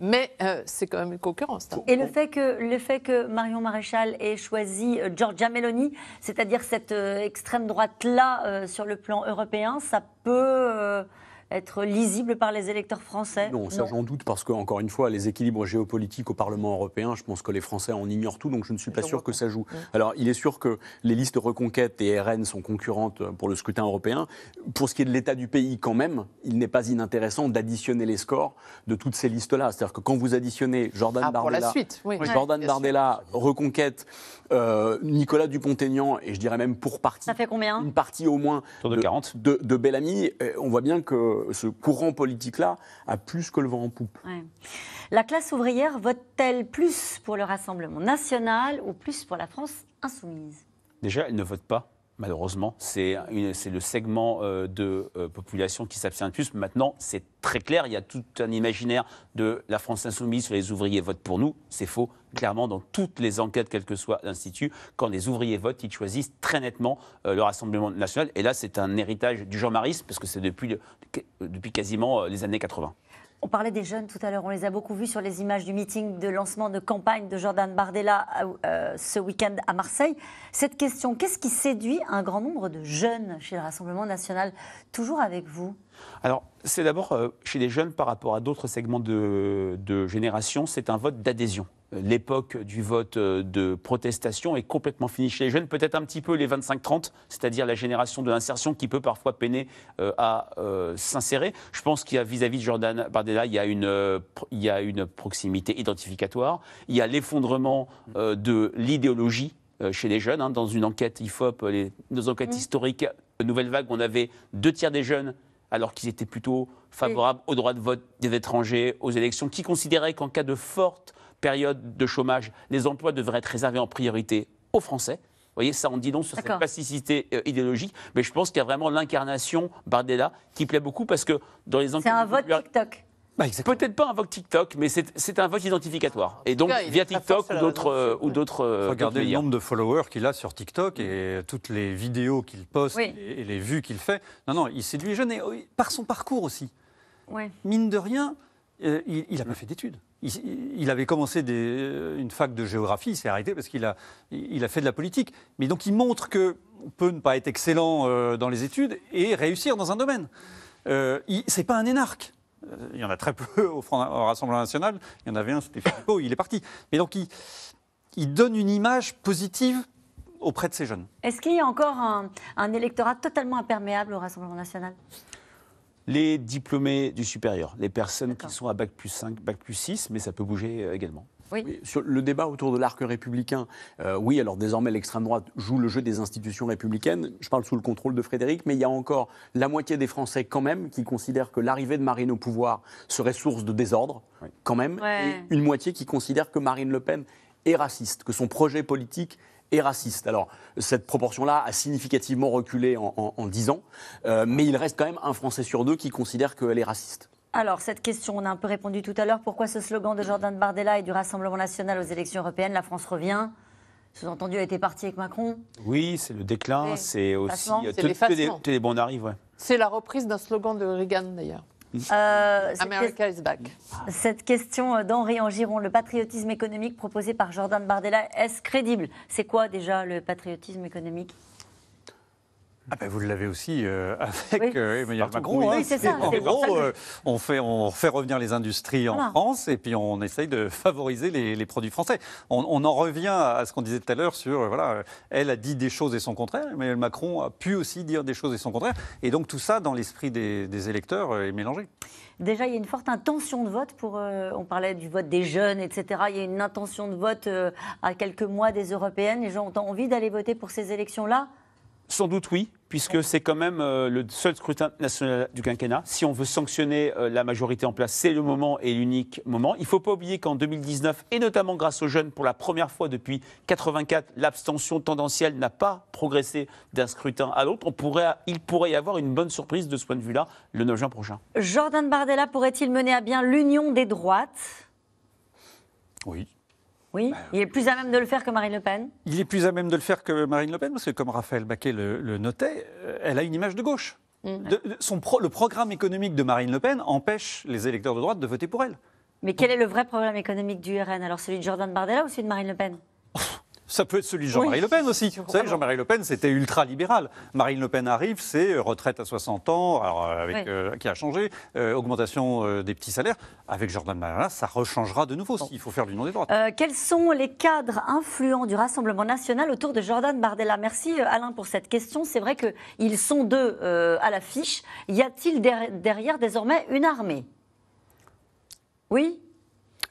mais c'est quand même une concurrence. Et le fait que Marion Maréchal ait choisi Giorgia Meloni, c'est-à-dire cette extrême droite-là sur le plan européen, ça peut... être lisible par les électeurs français ? Non, ça j'en doute parce que, encore une fois, les équilibres géopolitiques au Parlement européen, je pense que les Français en ignorent tout, donc je ne suis pas sûr que ça joue. Alors, il est sûr que les listes Reconquête et RN sont concurrentes pour le scrutin européen. Pour ce qui est de l'état du pays, quand même, il n'est pas inintéressant d'additionner les scores de toutes ces listes-là. C'est-à-dire que quand vous additionnez Jordan Bardella, Reconquête, Nicolas Dupont-Aignan, et je dirais même pour partie... Ça fait combien ? Une partie au moins de Bellamy, on voit bien que ce courant politique-là a plus que le vent en poupe. Ouais. La classe ouvrière vote-t-elle plus pour le Rassemblement national ou plus pour la France insoumise ? Déjà, elle ne vote pas, malheureusement. C'est le segment de population qui s'abstient le plus. Maintenant, c'est très clair, il y a tout un imaginaire de la France insoumise sur les ouvriers votent pour nous. C'est faux. Clairement, dans toutes les enquêtes, quel que soit l'institut, quand les ouvriers votent, ils choisissent très nettement le Rassemblement national. Et là, c'est un héritage du Jean-Marisme, parce que c'est depuis quasiment les années 80. On parlait des jeunes tout à l'heure, on les a beaucoup vus sur les images du meeting de lancement de campagne de Jordan Bardella ce week-end à Marseille. Cette question, qu'est-ce qui séduit un grand nombre de jeunes chez le Rassemblement national ? Toujours avec vous. Alors, c'est d'abord chez les jeunes par rapport à d'autres segments de génération, c'est un vote d'adhésion. L'époque du vote de protestation est complètement finie chez les jeunes, peut-être un petit peu les 25-30, c'est-à-dire la génération de l'insertion qui peut parfois peiner à s'insérer. Je pense qu'il y a vis-à-vis de Jordan Bardella, il y a une proximité identificatoire, il y a l'effondrement de l'idéologie chez les jeunes. Dans une enquête IFOP, nos enquêtes historiques, Nouvelle Vague, on avait 2 tiers des jeunes alors qu'ils étaient plutôt favorables au droit de vote des étrangers, aux élections, qui considéraient qu'en cas de forte période de chômage, les emplois devraient être réservés en priorité aux Français. Vous voyez, ça en dit long sur cette passivité idéologique. Mais je pense qu'il y a vraiment l'incarnation Bardella qui plaît beaucoup parce que dans les enquêtes... C'est un vote TikTok. Peut-être pas un vote TikTok, mais c'est un vote identificatoire. Et donc, via TikTok ou d'autres... Regardez le nombre de followers qu'il a sur TikTok et toutes les vidéos qu'il poste et les vues qu'il fait. Non, il séduit les jeunes et par son parcours aussi. Mine de rien... Il n'a pas fait d'études. Il avait commencé une fac de géographie, il s'est arrêté parce qu'il a fait de la politique. Mais donc il montre qu'on peut ne pas être excellent dans les études et réussir dans un domaine. C'est pas un énarque. Il y en a très peu au Rassemblement national. Il y en avait un, c'était Philippot, il est parti. Mais donc il donne une image positive auprès de ces jeunes. Est-ce qu'il y a encore un électorat totalement imperméable au Rassemblement national ? Les diplômés du supérieur, les personnes qui sont à Bac plus 5, Bac plus 6, mais ça peut bouger également. Oui. Sur le débat autour de l'arc républicain, oui, alors désormais l'extrême droite joue le jeu des institutions républicaines, je parle sous le contrôle de Frédéric, mais il y a encore la moitié des Français quand même qui considèrent que l'arrivée de Marine au pouvoir serait source de désordre, quand même, et une moitié qui considère que Marine Le Pen est raciste, que son projet politique est raciste. Alors, cette proportion-là a significativement reculé en 10 ans, mais il reste quand même un Français sur deux qui considère qu'elle est raciste. Alors, cette question, on a un peu répondu tout à l'heure. Pourquoi ce slogan de Jordan Bardella et du Rassemblement national aux élections européennes, la France revient ? Sous-entendu, elle était partie avec Macron. Oui, c'est le déclin, oui. C'est aussi... Tout les bons arrivent, ouais. C'est la reprise d'un slogan de Reagan, d'ailleurs. America is back. Cette question d'Henri en Giron, le patriotisme économique proposé par Jordan Bardella, est-ce crédible ? C'est quoi déjà le patriotisme économique ? Ah ben vous l'avez aussi avec Emmanuel Macron. Oui, c'est ça. En gros, on fait revenir les industries en France et puis on essaye de favoriser les produits français. On en revient à ce qu'on disait tout à l'heure sur, voilà, elle a dit des choses et son contraire, Emmanuel Macron a pu aussi dire des choses et son contraire. Et donc tout ça, dans l'esprit des électeurs, est mélangé. Déjà, il y a une forte intention de vote pour... on parlait du vote des jeunes, etc. Il y a une intention de vote à quelques mois des européennes. Les gens ont envie d'aller voter pour ces élections-là ? Sans doute oui, puisque c'est quand même le seul scrutin national du quinquennat. Si on veut sanctionner la majorité en place, c'est le moment et l'unique moment. Il ne faut pas oublier qu'en 2019, et notamment grâce aux jeunes, pour la première fois depuis 1984, l'abstention tendancielle n'a pas progressé d'un scrutin à l'autre. Il pourrait y avoir une bonne surprise de ce point de vue-là le 9 juin prochain. Jordan Bardella pourrait-il mener à bien l'union des droites ? Oui. Oui, il est plus à même de le faire que Marine Le Pen. Il est plus à même de le faire que Marine Le Pen, parce que comme Raphaël Baquet le notait, elle a une image de gauche. Le programme économique de Marine Le Pen empêche les électeurs de droite de voter pour elle. Mais quel est le vrai programme économique du RN ? Alors celui de Jordan Bardella ou celui de Marine Le Pen ? Ça peut être celui de Jean-Marie Le Pen aussi. Vous savez, Jean-Marie Le Pen, c'était ultra-libéral. Marine Le Pen arrive, c'est retraite à 60 ans, alors qui a changé, augmentation des petits salaires. Avec Jordan Bardella, ça rechangera de nouveau. Il faut faire l'union des droites. Quels sont les cadres influents du Rassemblement national autour de Jordan Bardella ? Merci Alain pour cette question. C'est vrai qu'ils sont deux à l'affiche. Y a-t-il derrière désormais une armée ? Oui ?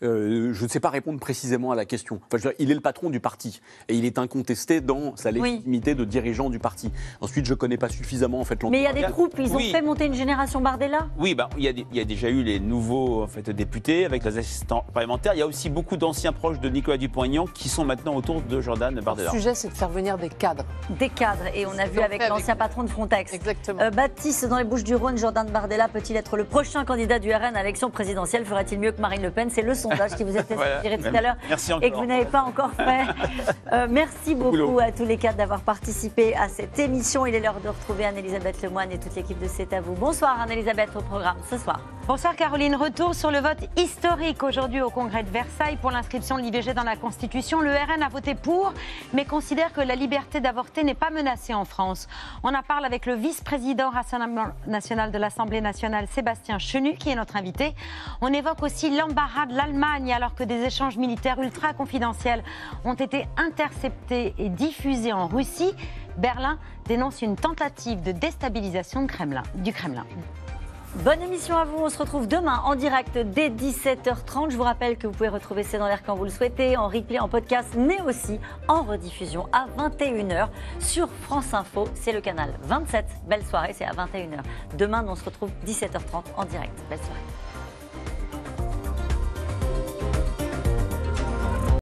Je ne sais pas répondre précisément à la question. Enfin, il est le patron du parti et il est incontesté dans sa légitimité de dirigeant du parti. Ensuite, je ne connais pas suffisamment en fait l'entourage. Mais il y a des groupes, ils ont fait monter une génération Bardella. Oui, il y a déjà eu les nouveaux députés avec les assistants parlementaires. Il y a aussi beaucoup d'anciens proches de Nicolas Dupont-Aignan qui sont maintenant autour de Jordan Bardella. Le sujet, c'est de faire venir des cadres. Des cadres, et on a vu avec l'ancien patron de Frontex. Exactement. Baptiste, dans les Bouches-du-Rhône, Jordan Bardella peut-il être le prochain candidat du RN à l'élection présidentielle ? Ferait-il mieux que Marine Le Pen ? C'est le sondage qui vous a été suggéré tout à l'heure et que vous n'avez pas encore fait. Merci beaucoup à tous les quatre d'avoir participé à cette émission. Il est l'heure de retrouver Anne-Elisabeth Lemoine et toute l'équipe de C'est à vous. Bonsoir Anne-Elisabeth, au programme ce soir. Bonsoir Caroline, retour sur le vote historique aujourd'hui au Congrès de Versailles pour l'inscription de l'IVG dans la Constitution. Le RN a voté pour, mais considère que la liberté d'avorter n'est pas menacée en France. On en parle avec le vice-président national de l'Assemblée nationale, Sébastien Chenu, qui est notre invité. On évoque aussi l'embarras de l'Allemagne, alors que des échanges militaires ultra confidentiels ont été interceptés et diffusés en Russie. Berlin dénonce une tentative de déstabilisation du Kremlin. Bonne émission à vous, on se retrouve demain en direct dès 17h30. Je vous rappelle que vous pouvez retrouver C'est dans l'air quand vous le souhaitez, en replay, en podcast, mais aussi en rediffusion à 21h sur France Info, c'est le canal 27. Belle soirée, c'est à 21h. Demain, on se retrouve 17h30 en direct. Belle soirée.